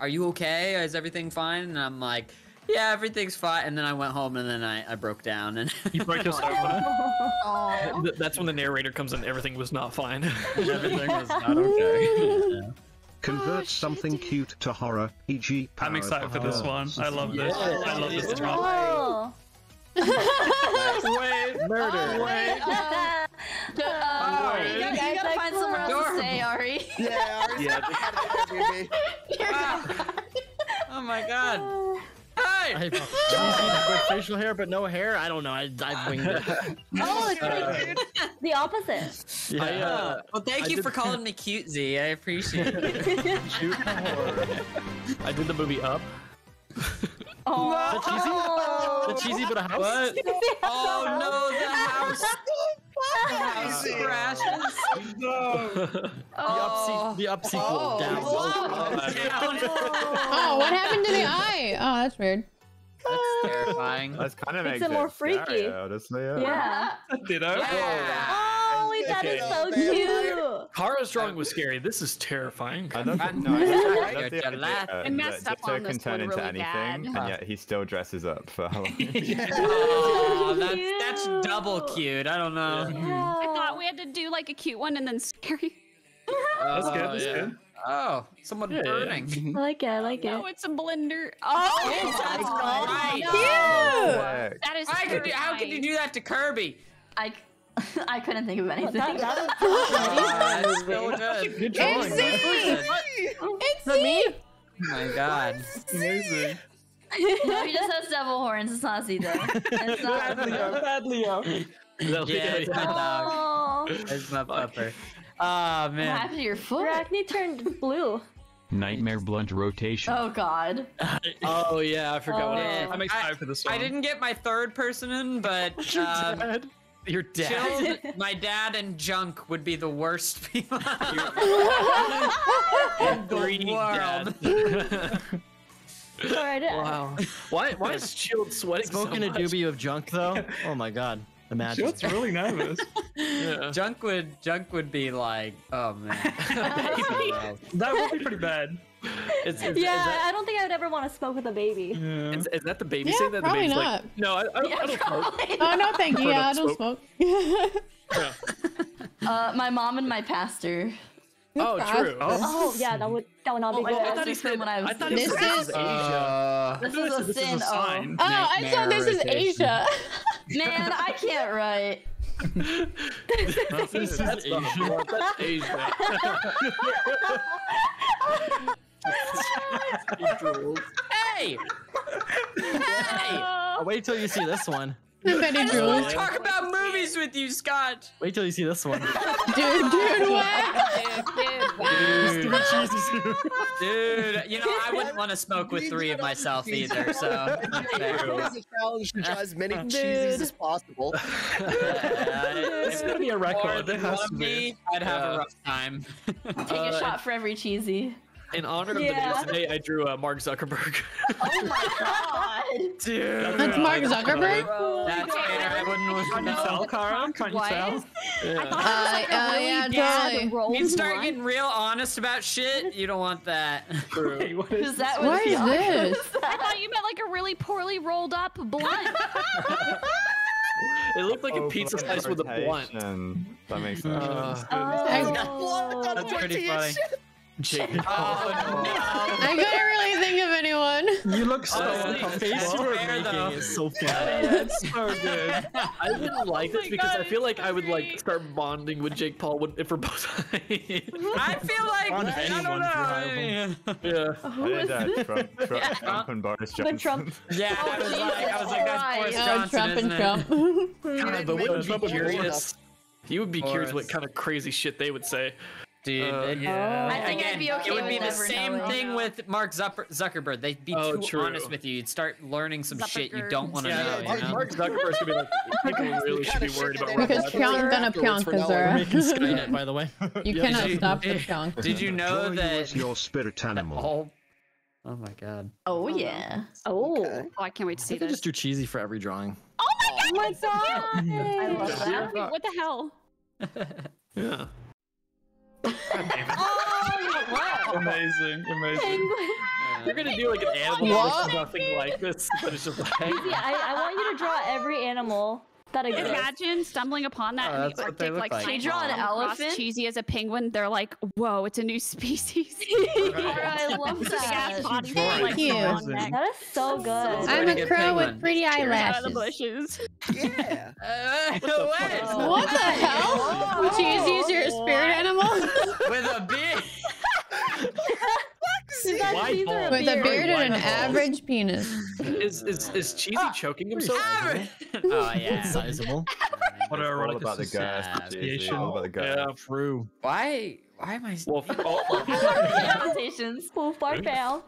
"Are you okay? Is everything fine?" And I'm like, "Yeah, everything's fine." And then I went home and then I broke down. And you broke yourself. That's when the narrator comes in. Everything was not fine. Everything was not okay. Yeah. Convert something cute to horror, e.g. I'm excited for this one. I love this. I love this drama. Wait, murder. Wait. Ari, you gotta find somewhere else to say, Ari. Yeah, Ari's oh my god. Hey! I facial hair, but no hair. I don't know. I winged it. Oh, it's cute. The opposite. Yeah. Well, thank you for calling me cutesy. I appreciate it. I did the movie Up. Oh, the cheesy but a house. What? Oh no, the house. Crashes. No. The up sequel. Down. Oh, what happened to the eye? Oh, that's weird. That's terrifying. That's kind of makes it more freaky. Scenario, that is so cute. Kara's drawing was scary. This is terrifying. I don't know. It messed up on this one really bad. And yet he still dresses up for Halloween. Oh, that's double cute. I don't know. Yeah. I thought we had to do like a cute one and then scary. That's good. That's good. Oh, someone burning. I like it, I like it. No, it's a blender. Oh, that's cute. That is how could you do that to Kirby? I couldn't think of anything. That is so good. It's me! my god. Amazing. No, he just has devil horns. It's not Zito. It's not Bad Leo. It's not Pepper. Oh, man. What happened to your foot? Arachne turned blue. Nightmare blunt rotation. Oh, God. Oh, yeah. I forgot what it was. I'm excited for this one. I didn't get my third person in, but... Your dad. Chilled, my dad and Jvckk would be the worst people in the world. Wow. Why is Chilled sweating smoking so much? A doobie of Jvckk though? Oh my god. Imagine. Chilled's really nervous. Yeah. Jvckk would be like, oh man. That would be pretty bad. I don't think I would ever want to smoke with a baby. Yeah. Is that the baby saying that? The baby's not. Like, no, I don't smoke. Oh, no, thank you. Yeah, I don't smoke. My mom and my pastor. Oh, true. Oh, yeah, that would not be good. I thought he said when I was. I thought he said Asia. This is a sign. Oh, I thought this is Asia. Man, I can't write. This is Asia. That's Asia. Hey! Hey! Wait till you see this one. I just want to talk about movies with you, Skadj. Wait till you see this one. Dude, what? Dude, you know, I wouldn't want to smoke with three of myself either, so. It's a challenge to try as many cheeses as possible. It's going to be a record. I'd have a rough time. Take a shot for every cheesy. In honor of the day today, I drew Mark Zuckerberg. Oh my god! Dude! That's Mark Zuckerberg? That's everyone. Can you tell, Kara? Can you tell? Totally. You start getting real honest about shit, you don't want that. Wait, what is this? What is this? I thought you meant like a really poorly rolled up blunt. It looked like a pizza slice with a blunt. That makes sense. That's pretty funny. Jacob. Oh, no. I couldn't really think of anyone. You look so uncomfortable. The face you were making is so funny. That's so good. I wouldn't like this because I feel like I would like start bonding with Jake Paul if we're both. I feel like I don't know. Yeah. Who is this? Trump and Boris Johnson. Trump. Yeah. I was like, that's Boris Johnson. Trump and Trump. But wouldn't be curious. You would be curious what kind of crazy shit they would say. Dude, I think I'd be okay. It would be the same thing with Mark Zuckerberg. They'd be too honest with you. You'd start learning some shit you don't want to know. Yeah, Mark Zuckerberg's gonna be like, people really should be worried about what because Pyeong's gonna Pyeong, Kazura. By the way, you cannot stop the Pyeong. Did you know that your spirit animal? Oh my god. Oh yeah. Oh, I can't wait to see this. They just do cheesy for every drawing. Oh my god! I love that. What the hell? Yeah. Oh, wow. Amazing. Penguin. You're gonna do like an animal or something like this, but it's just like... I want you to draw every animal that exists. Imagine stumbling upon that in the Arctic, like they draw an elephant. Cheesy as a penguin, they're like, whoa, it's a new species. I love that. Thank you. That is so good. I'm a crow with pretty eyelashes. Yeah. What the hell? Cheesy is your spirit animal? With a beard. With a beard and an average penis. Is Cheesy choking himself? Oh yeah. Sizable. What are all about the guys? All about the guys. Yeah, true. Why am I? Wolf. Wolf bar fail.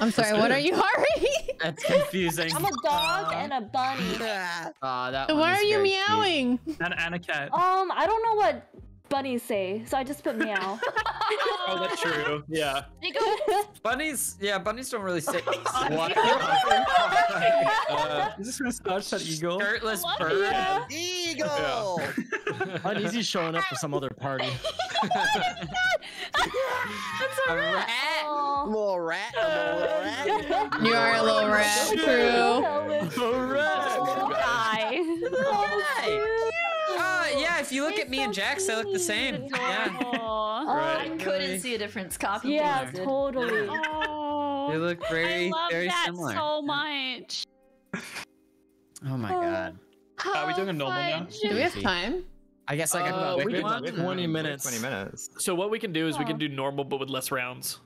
I'm sorry. What are you, Ari? That's confusing. I'm a dog and a bunny. So why are you meowing? And a cat. I don't know what bunnies say, so I just put meow. Oh, that's true. Yeah. Bunnies don't really say. What? Is this gonna start that eagle? Shirtless bird. Yeah. Eagle. Yeah. Uneasy showing up for some other party. That's a rat. Aww. Little rat. You are a little rat. True. Little rat. Hi. Yeah, if you look at me and Jax, they look the same. Yeah. Right. I couldn't see a difference. Copy. Yeah, totally. They look very similar. I love that so much. Oh my god. Are we doing a normal now? Do we have time? I guess I can. We have 20 minutes. So what we can do is we can do normal but with less rounds.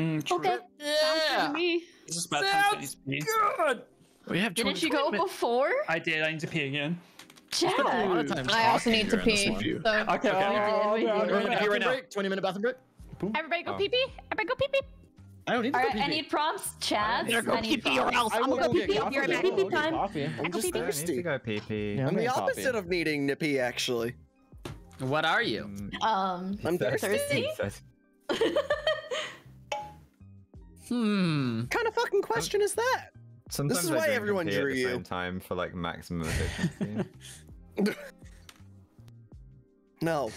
Okay. Yeah. This is about sounds good. We have didn't you go before? I did. I need to pee again. Yeah. I also need to pee. So. Okay. We're gonna pee right now. 20-minute bathroom break. Boom. Everybody go pee pee. Everybody go pee pee. I don't need to go pee pee. Any prompts, Chad? Go pee pee or else. I'm gonna pee pee. You're at pee pee time. I'm just thirsty. I'm the opposite of needing to pee, actually. What are you? I'm thirsty. Hmm. What kind of fucking question is that? Sometimes this is why everyone drew you. At the same time for like maximum efficiency. No.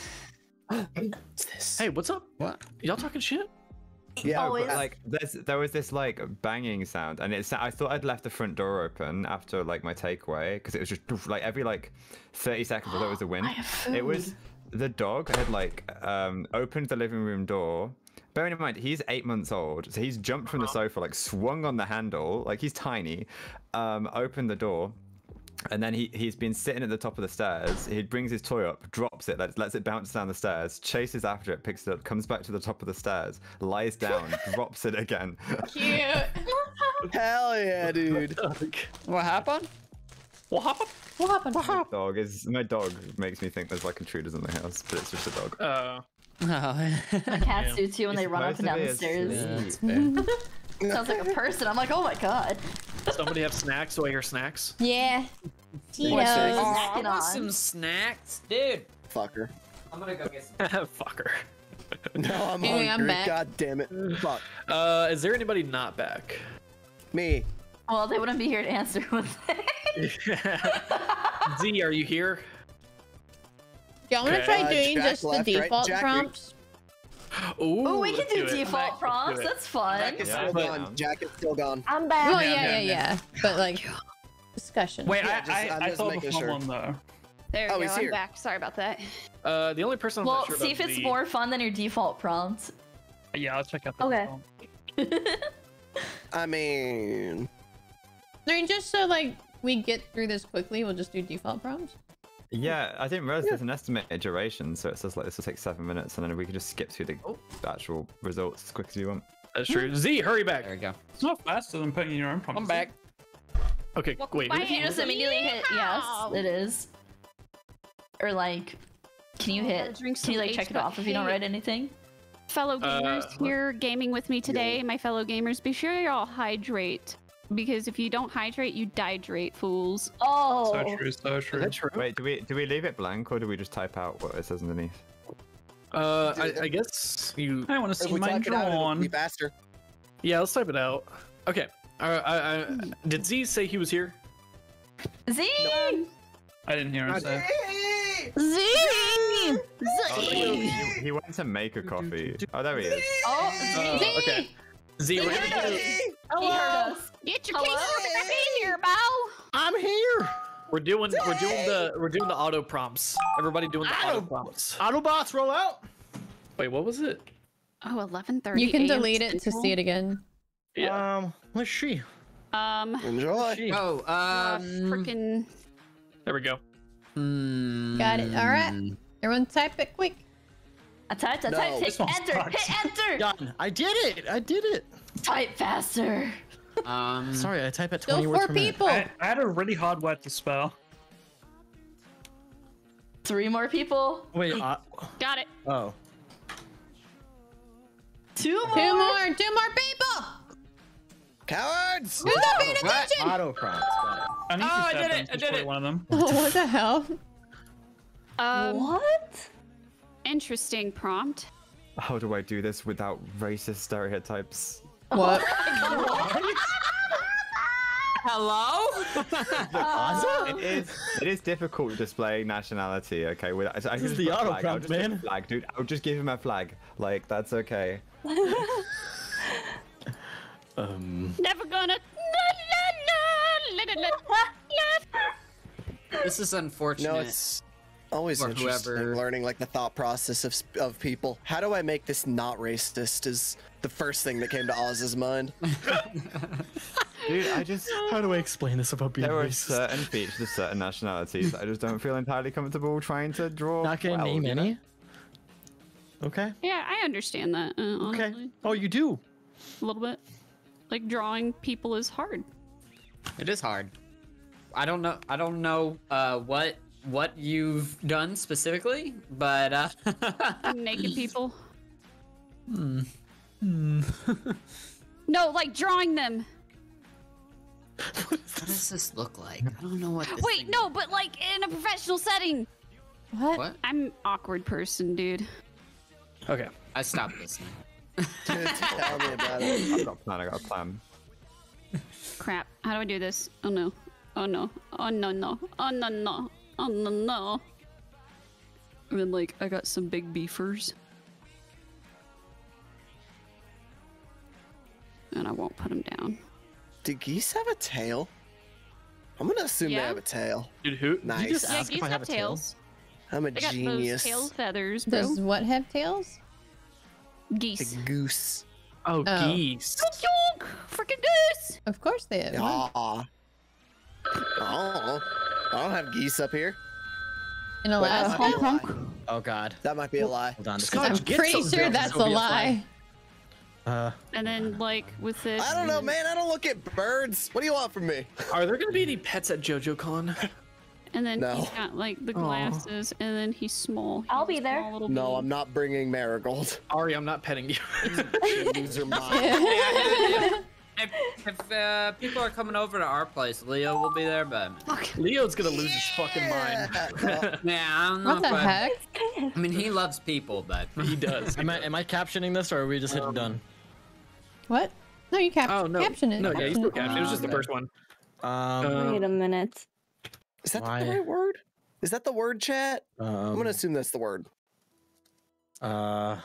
What's this? Hey, what's up? What? Y'all talking shit? Yeah, but like there was this like banging sound, and it's I thought I'd left the front door open after like my takeaway because it was just like every like 30 seconds I thought it was a wind. It was the dog had like opened the living room door. Bearing in mind, he's 8 months old, so he's jumped from the sofa, like swung on the handle, like he's tiny, opened the door, and then he's been sitting at the top of the stairs. He brings his toy up, drops it, lets it bounce down the stairs, chases after it, picks it up, comes back to the top of the stairs, lies down, drops it again. Cute. Hell yeah, dude. What happened? What happened? What happened? What happened? My dog makes me think there's like intruders in the house, but it's just a dog. Oh. My cat suits you when they run up and down the stairs. Yeah. Sounds like a person. I'm like, oh my god. Somebody have snacks? Do I hear snacks? Yeah. Tito's snacking on. I want some snacks, dude. Fucker. I'm gonna go get some. Fucker. No, I'm hungry. I'm back. God damn it. Fuck. Is there anybody not back? Me. Well, they wouldn't be here to answer, would they? Z, are you here? Yeah, I'm gonna try doing just the default prompts. Oh, we can do default prompts. That's fun. Jack is still gone. Jack is still gone. I'm back. Oh yeah. But like, discussion. Wait, I thought the problem though. There we go. I'm back. Sorry about that. The only person. Well, see if it's more fun than your default prompt. Yeah, I'll check out. Okay. I mean, just so like we get through this quickly, we'll just do default prompts. Yeah, I didn't realize there's an estimated duration, so it says like this will take 7 minutes, and then we can just skip through the actual results as quick as you want. That's true. Z, hurry back. There we go. It's not faster than putting in your own prompts. I'm back. Okay, wait. Why can't you just immediately hit yes? It is. Or like, can you hit? Can you like check it off if you don't write anything? Fellow gamers here gaming with me today, my fellow gamers, be sure you all hydrate. Because if you don't hydrate, you dihydrate, fools. Oh, so true, so true. Is that true? Wait, do we leave it blank or do we just type out what it says underneath? I guess you. I want to see my drawn. Faster. Yeah, let's type it out. Okay. Did Z say he was here? Z. No. I didn't hear him say. Z. Z. He went to make a coffee. Oh, there he is. Oh, Z. Okay. Z. Hello. He heard us. Get your case back in here, Bo. I'm here. We're doing the auto prompts. Everybody doing the auto prompts. Autobots roll out. Wait, what was it? Oh, 11:30. You can delete it to see it again. Yeah. Let's see. Enjoy. Oh, freaking. There we go. Got it. All right. Everyone, type it quick. I typed. Hit enter. Sucks. Hit enter. Done. I did it. Type faster. Sorry, I type at 20 words per minute. I had a really hard word to spell. 3 more people. Wait, got it. Oh. 2 more people. Cowards! Who's not paying attention? Auto prompts. Oh, I did it. One of them. Oh, what the hell? What? Interesting prompt. How do I do this without racist stereotypes? What? Hello? Awesome. It is difficult displaying nationality, okay? I just the auto prompt, man. Flag, dude. I'll just give him a flag. Like, that's okay. Never gonna. This is unfortunate. No, it's always interesting learning like the thought process of people. How do I make this not racist is the first thing that came to Oz's mind. Dude, how do I explain this about being racist? There are certain features of certain nationalities that I just don't feel entirely comfortable trying to draw. Not gonna name any? Okay. Yeah, I understand that. Okay. Oh, you do? a little bit. Like, drawing people is hard. It is hard. I don't know what you've done specifically, but naked people. Hmm. Hmm. No, like drawing them. What does this look like? I don't know what this Wait, no, is. But like in a professional setting. What? I'm an awkward person, dude. Okay. I stopped listening. Tell me about it. I've got a plan, I got a plan. Crap. How do I do this? Oh no. Oh no. Oh no no. Oh no no. Oh no no. And then like I got some big beefers. And I won't put him down. Do geese have a tail? I'm gonna assume they have a tail. Dude, who? Nice. Just ask geese if I have tails. I'm a genius. Got those tail feathers, bro. Does what have tails? Geese. The goose. Oh, geese. Freaking goose! Of course they have. Oh, I don't have geese up here. In Alaska? Oh god. That might be a lie. Hold on. I'm pretty sure that's a lie. And then, like, with this... I don't know, man. I don't look at birds. What do you want from me? Are there going to be any pets at JoJo Con? And then he's got, like, the glasses, and then he's small. I'll be there. No, I'm not bringing Marigold. Ari, I'm not petting you. These are mine. If people are coming over to our place, Leo will be there, but... Leo's going to lose his fucking mind. I don't know. What the heck? I mean, he loves people, but... He does. Am I captioning this, or are we just hitting done? What? No, you captioned it. No, yeah, you still captioned it. It was just the first one. Wait a minute. Is that the right word? Is that the word, chat? I'm going to assume that's the word. Somebody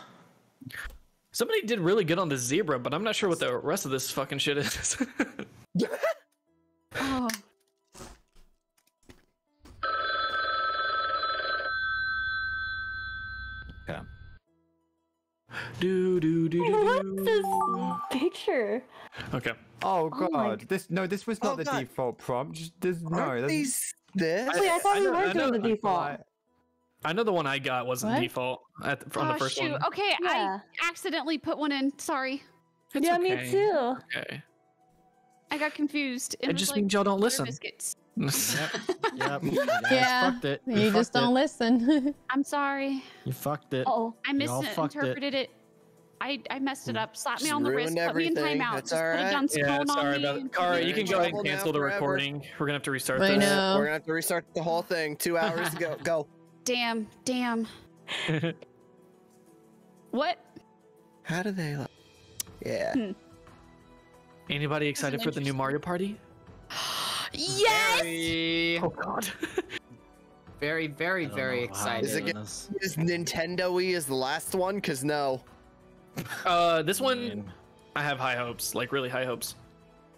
did really good on the zebra, but I'm not sure what the rest of this fucking shit is. Oh. Okay. What's this picture? Okay. Oh god, this was not the default prompt. Wait, I thought we were doing the default. I know the one I got wasn't default from the first one. Okay, yeah. I accidentally put one in. Sorry. It's me too. Okay. I got confused. It just means y'all don't listen. Yep. Yeah. You just don't listen. I'm sorry. You fucked it. Oh, I misinterpreted it. I messed it up. Slap me on the wrist. Put me in timeout. Just put a gun scroll on me. Kara, you can go ahead and cancel the recording. We're gonna have to restart this. I know. We're gonna have to restart the whole thing. 2 hours ago. Go. Damn. What? How do they look? Yeah. Anybody excited for the new Mario Party? Yes! Very... Oh god. Very, very, very excited. Is Nintendo-y is the last one? Cause no. This one, I have high hopes. Like, really high hopes.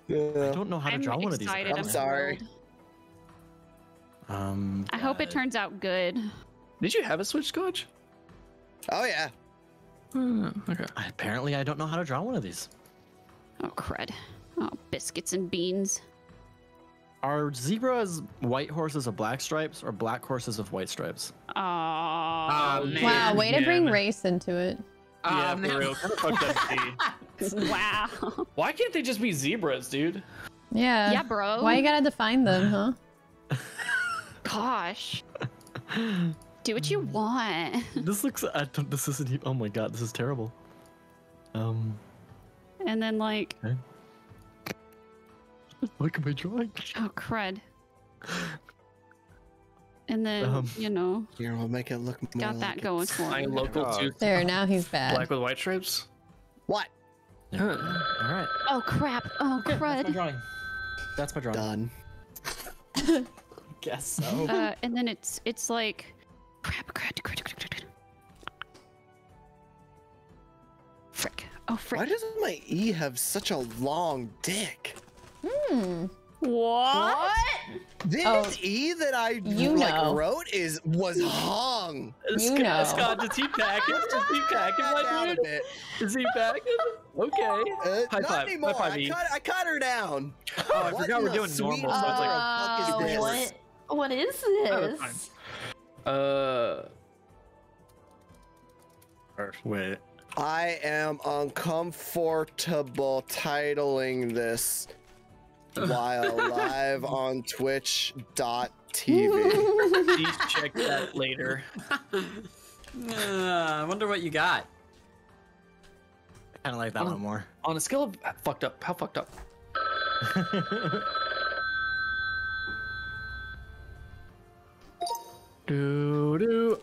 Yeah. I don't know how to draw one of these. I'm sorry. I hope it turns out good. Did you have a Switch, Skadj? Oh yeah. Okay. Apparently, I don't know how to draw one of these. Oh crud! Oh, biscuits and beans. Are zebras white horses of black stripes or black horses of white stripes? Oh man. Wow! Way to bring race into it. Yeah, for real. Kind of fucked up. Wow. Why can't they just be zebras, dude? Yeah. Yeah, bro. Why you gotta define them, huh? Gosh, do what you want. This looks. This isn't. Oh my god, this is terrible. And then like. Okay. Look at my drawing. Oh crud. And then you know. Here, we'll make it look. More got that like going for me. Local tooth. There, now he's bad. Black with white stripes. What? All right. Oh crap! Oh crud! That's my drawing. That's my drawing. Done. Guess so. And then it's like crap. Frick. Oh frick. Why doesn't my E have such a long dick? Hmm. What? This E that I wrote was hung. You know. Skadj, is he packing? Is he packing, my dude? Is he packing? Okay. High five. I cut her down. Oh, I forgot we're doing normal. So I was like, what is this? What is this? Wait. I am uncomfortable titling this while live on Twitch.tv. Please check that later. I wonder what you got. I kind of like that one more. On a scale of fucked up, how fucked up?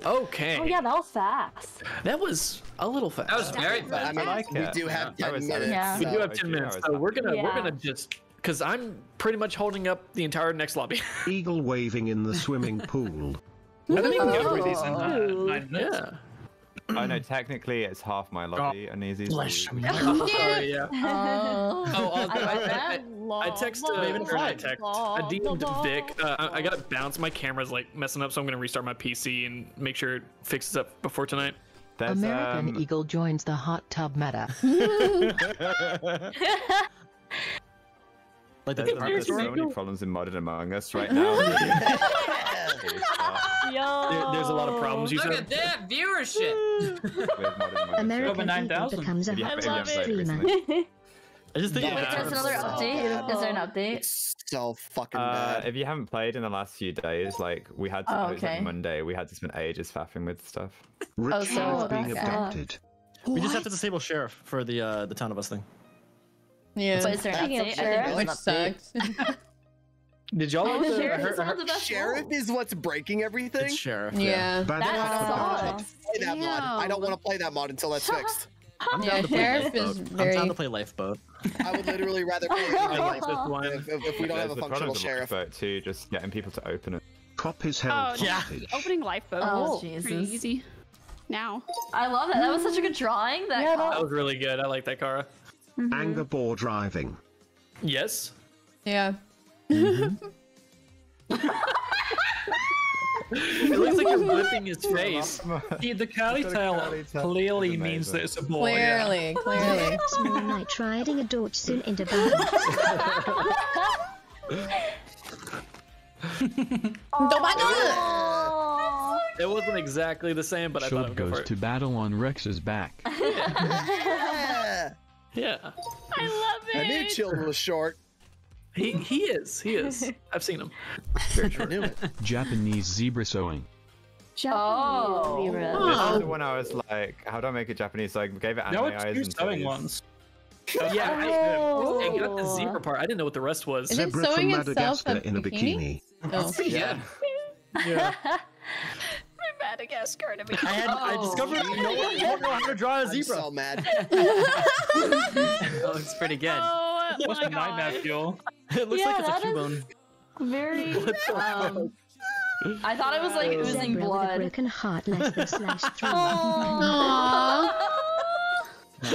Okay. Oh yeah, that was fast. That was a little fast. That was very fast. I mean, we do have 10 minutes. Yeah. We do have 10 minutes. So we're gonna just, because I'm pretty much holding up the entire next lobby. Eagle waving in the swimming pool. I don't even go through these in 9 minutes. Yeah. Oh no, technically it's half my lobby. Uneasy. Bless me. Oh yeah. I text I DM'd Jvckk. I got bounced. My camera's like messing up, so I'm gonna restart my PC and make sure it fixes up before tonight. That's, American Eagle joins the hot tub meta. Like there's so many problems in modded Among Us right now. There's a lot of problems. Look at that viewership. American Eagle becomes a hot tub streamer. I just think there's another update. Is there an update? It's so fucking bad. If you haven't played in the last few days, like we had to like Monday, we had to spend ages faffing with stuff. Richard is being abducted. We just have to disable Sheriff for the town of us thing. Yeah, but is there an update? I think it sucks. Did y'all like the Sheriff is what's breaking everything? It's Sheriff, yeah. I don't want to play that mod until that's fixed. I'm down to play Lifeboat. I'm down to play Lifeboat. I would literally rather play Lifeboat if we don't have a functional Sheriff. Too, just getting people to open it. Cop is held hostage. Opening Lifeboat is pretty easy now. I love that. That was such a good drawing. That was really good. I like that, Kara. Anger bore driving. Yes. Yeah. It looks like you're whipping his face. The curly tail clearly means that it's a boy. Clearly, clearly. It's more like riding a Dodge soon into battle. It wasn't exactly the same, but I thought it goes to battle on Rex's back. Yeah. I love it. I knew Child was short. He is. I've seen him. Very short. Japanese zebra sewing. Japanese zebra. This is the one I was like, how do I make it Japanese? So I gave it anime eyes and sewing ones. Yeah, I got the zebra part. I didn't know what the rest was. Zebra from Madagascar in a bikini. Oh. Yeah. Madagascar to me. I discovered I don't know how to draw a zebra. I'm so mad. That looks pretty good. Oh, what's the night map, Joel? It looks like it's a Cubone. Very. I thought it was like oozing blood. Broken heart, slashed through. Oh no.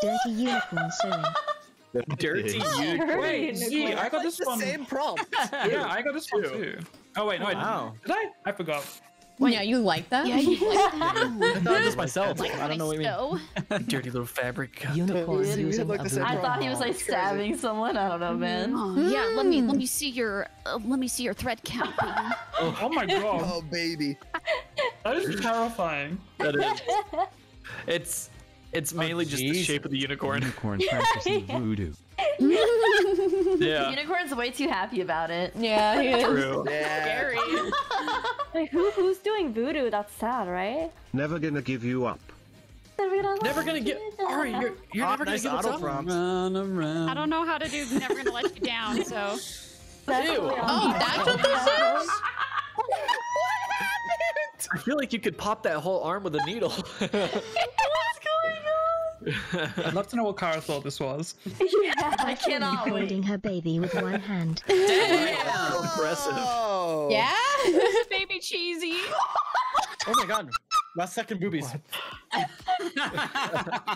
Dirty unicorn sewing. Dirty unicorn. I got this one. Same prompt. Yeah, I got this one too. Oh wait, no, I didn't. Did I? I forgot. Well, yeah, you like that? Yeah, you like that. I thought it was myself. Like, I don't know what you mean. Dirty little fabric. Unicorn. I thought he was like stabbing someone. I don't know, man. Yeah, let me see your thread count. Oh my god. Oh baby. That is terrifying. That is. It's mainly just the shape of the unicorn. Unicorn practicing voodoo. Yeah. The unicorn's way too happy about it. Yeah, he is. True. Yeah. Scary. Like, who's doing voodoo? That's sad, right? Never gonna give you up. Ari, you're never gonna give us up. I don't know how to do never gonna let you down, so. Oh, that's what this is? What happened? I feel like you could pop that whole arm with a needle. I'd love to know what Kara thought this was. Yeah, I cannot wait. Holding her baby with one hand. Damn! Oh. Impressive. Yeah? This is baby cheesy. Oh my god. Last second boobies.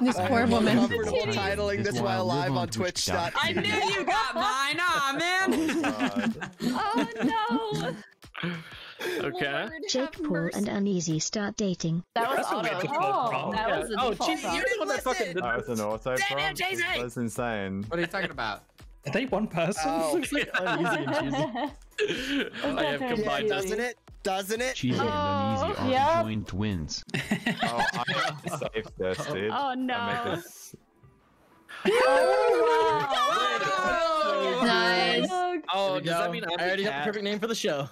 This poor woman. I'm comfortable titling this while live on Twitch.tv. I knew you got mine. Aw, man. Oh no. Okay. Jvckk, Paul, and Uneasy start dating. That was auto. Oh, you didn't listen. That was an auto prompt. That's insane. What are you talking about? Are they one person? Oh. Uneasy and cheesy. I have combined. Doesn't it? doesn't it? Cheesy and Uneasy are joint twins. Oh, I'm safe tested. Oh no. Oh, wow. Nice. Oh, does that mean I already have the perfect name for the show?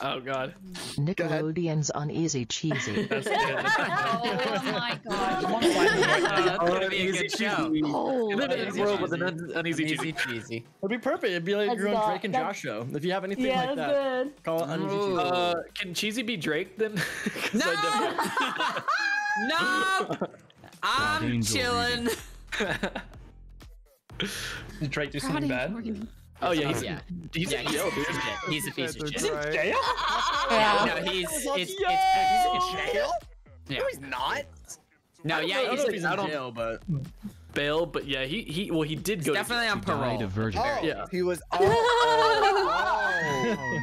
Oh god. Nickelodeon's Uneasy Cheesy. That's good. Oh my god. That's gonna be a good show. Live in a world with an Uneasy Cheesy. It'd be perfect. It'd be like your own Drake and Josh show. If you have anything like that, call it Uneasy Cheesy. Can Cheesy be Drake then? No. No. I'm chilling. Did Drake do something bad? Oh yeah, he's a piece of shit. He's in jail? Yeah. No, he's in jail? Yeah. No, he's not. No, yeah, he's out on bail, but yeah, he did go. Definitely on parole. Oh, yeah, he was. Oh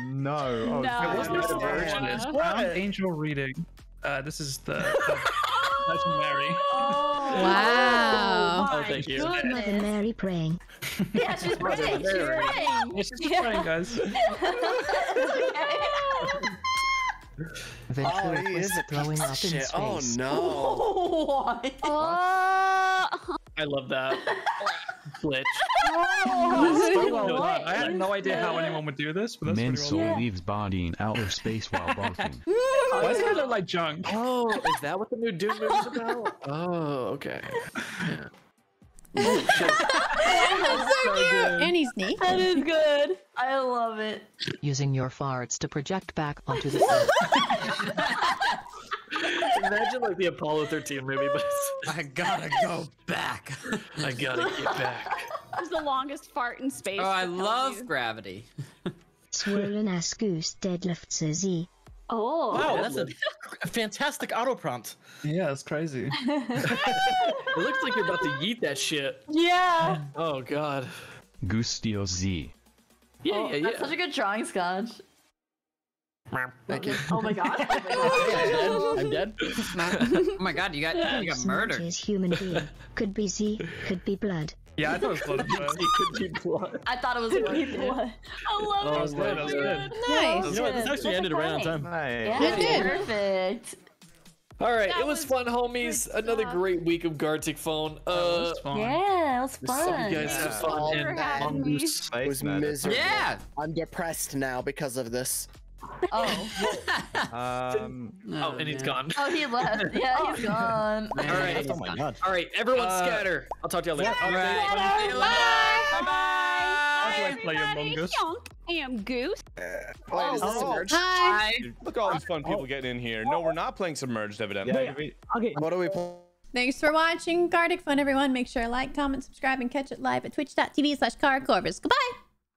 no! It wasn't a virgin. What? Angel reading. This is the. That's Mary. Oh, wow. Oh, thank you. Mother Mary praying. Yeah, she's praying. She's praying. Yeah, she's praying, guys. Oh, he is throwing up in space. Oh, no. Oh. I love that. Glitch. Oh, I had no idea how anyone would do this. But that's men's soul leaves body in outer space while barfing. Why does it look like junk? Oh, is that what the new Doom movie is about? Oh, okay. Yeah. Ooh, shit. That's so cute. And he's neat. That is good. I love it. Using your farts to project back onto the sun. Imagine like the Apollo 13 movie, but I gotta go back. I gotta get back. It was the longest fart in space. Oh, I love gravity. Swirling as goose deadlifts a Z. Oh, wow, that's a fantastic auto prompt. Yeah, that's crazy. It looks like you're about to yeet that shit. Yeah. Oh god. Goose steals Z. Yeah, that's such a good drawing, Skadj. Thank you. Oh my god. I'm dead. Oh my god, you got murdered. Human being. Could be Z, could be blood. Yeah, I thought it was blood. Could be blood. I thought it was blood. I love it. That was good. Nice. You know what, this actually ended around time. Yeah, it did. Perfect. All right, it was fun, homies. Another great week of Gartic Phone. Yeah, it was fun. You guys had fun. It was miserable. Yeah. I'm depressed now because of this. Oh. And he's gone. Oh, he left. Yeah, he's gone. All right. Oh my god. All right, everyone, scatter. I'll talk to y'all later. All right. Bye. Bye. Bye. Everybody. I am Goose. Hi. Look at all these fun people getting in here. No, we're not playing Submerged, evidently. Yeah. Okay. What are we playing? Thanks for watching Gartic Phone, everyone. Make sure to like, comment, subscribe, and catch it live at Twitch.tv/CarCorvus. Goodbye.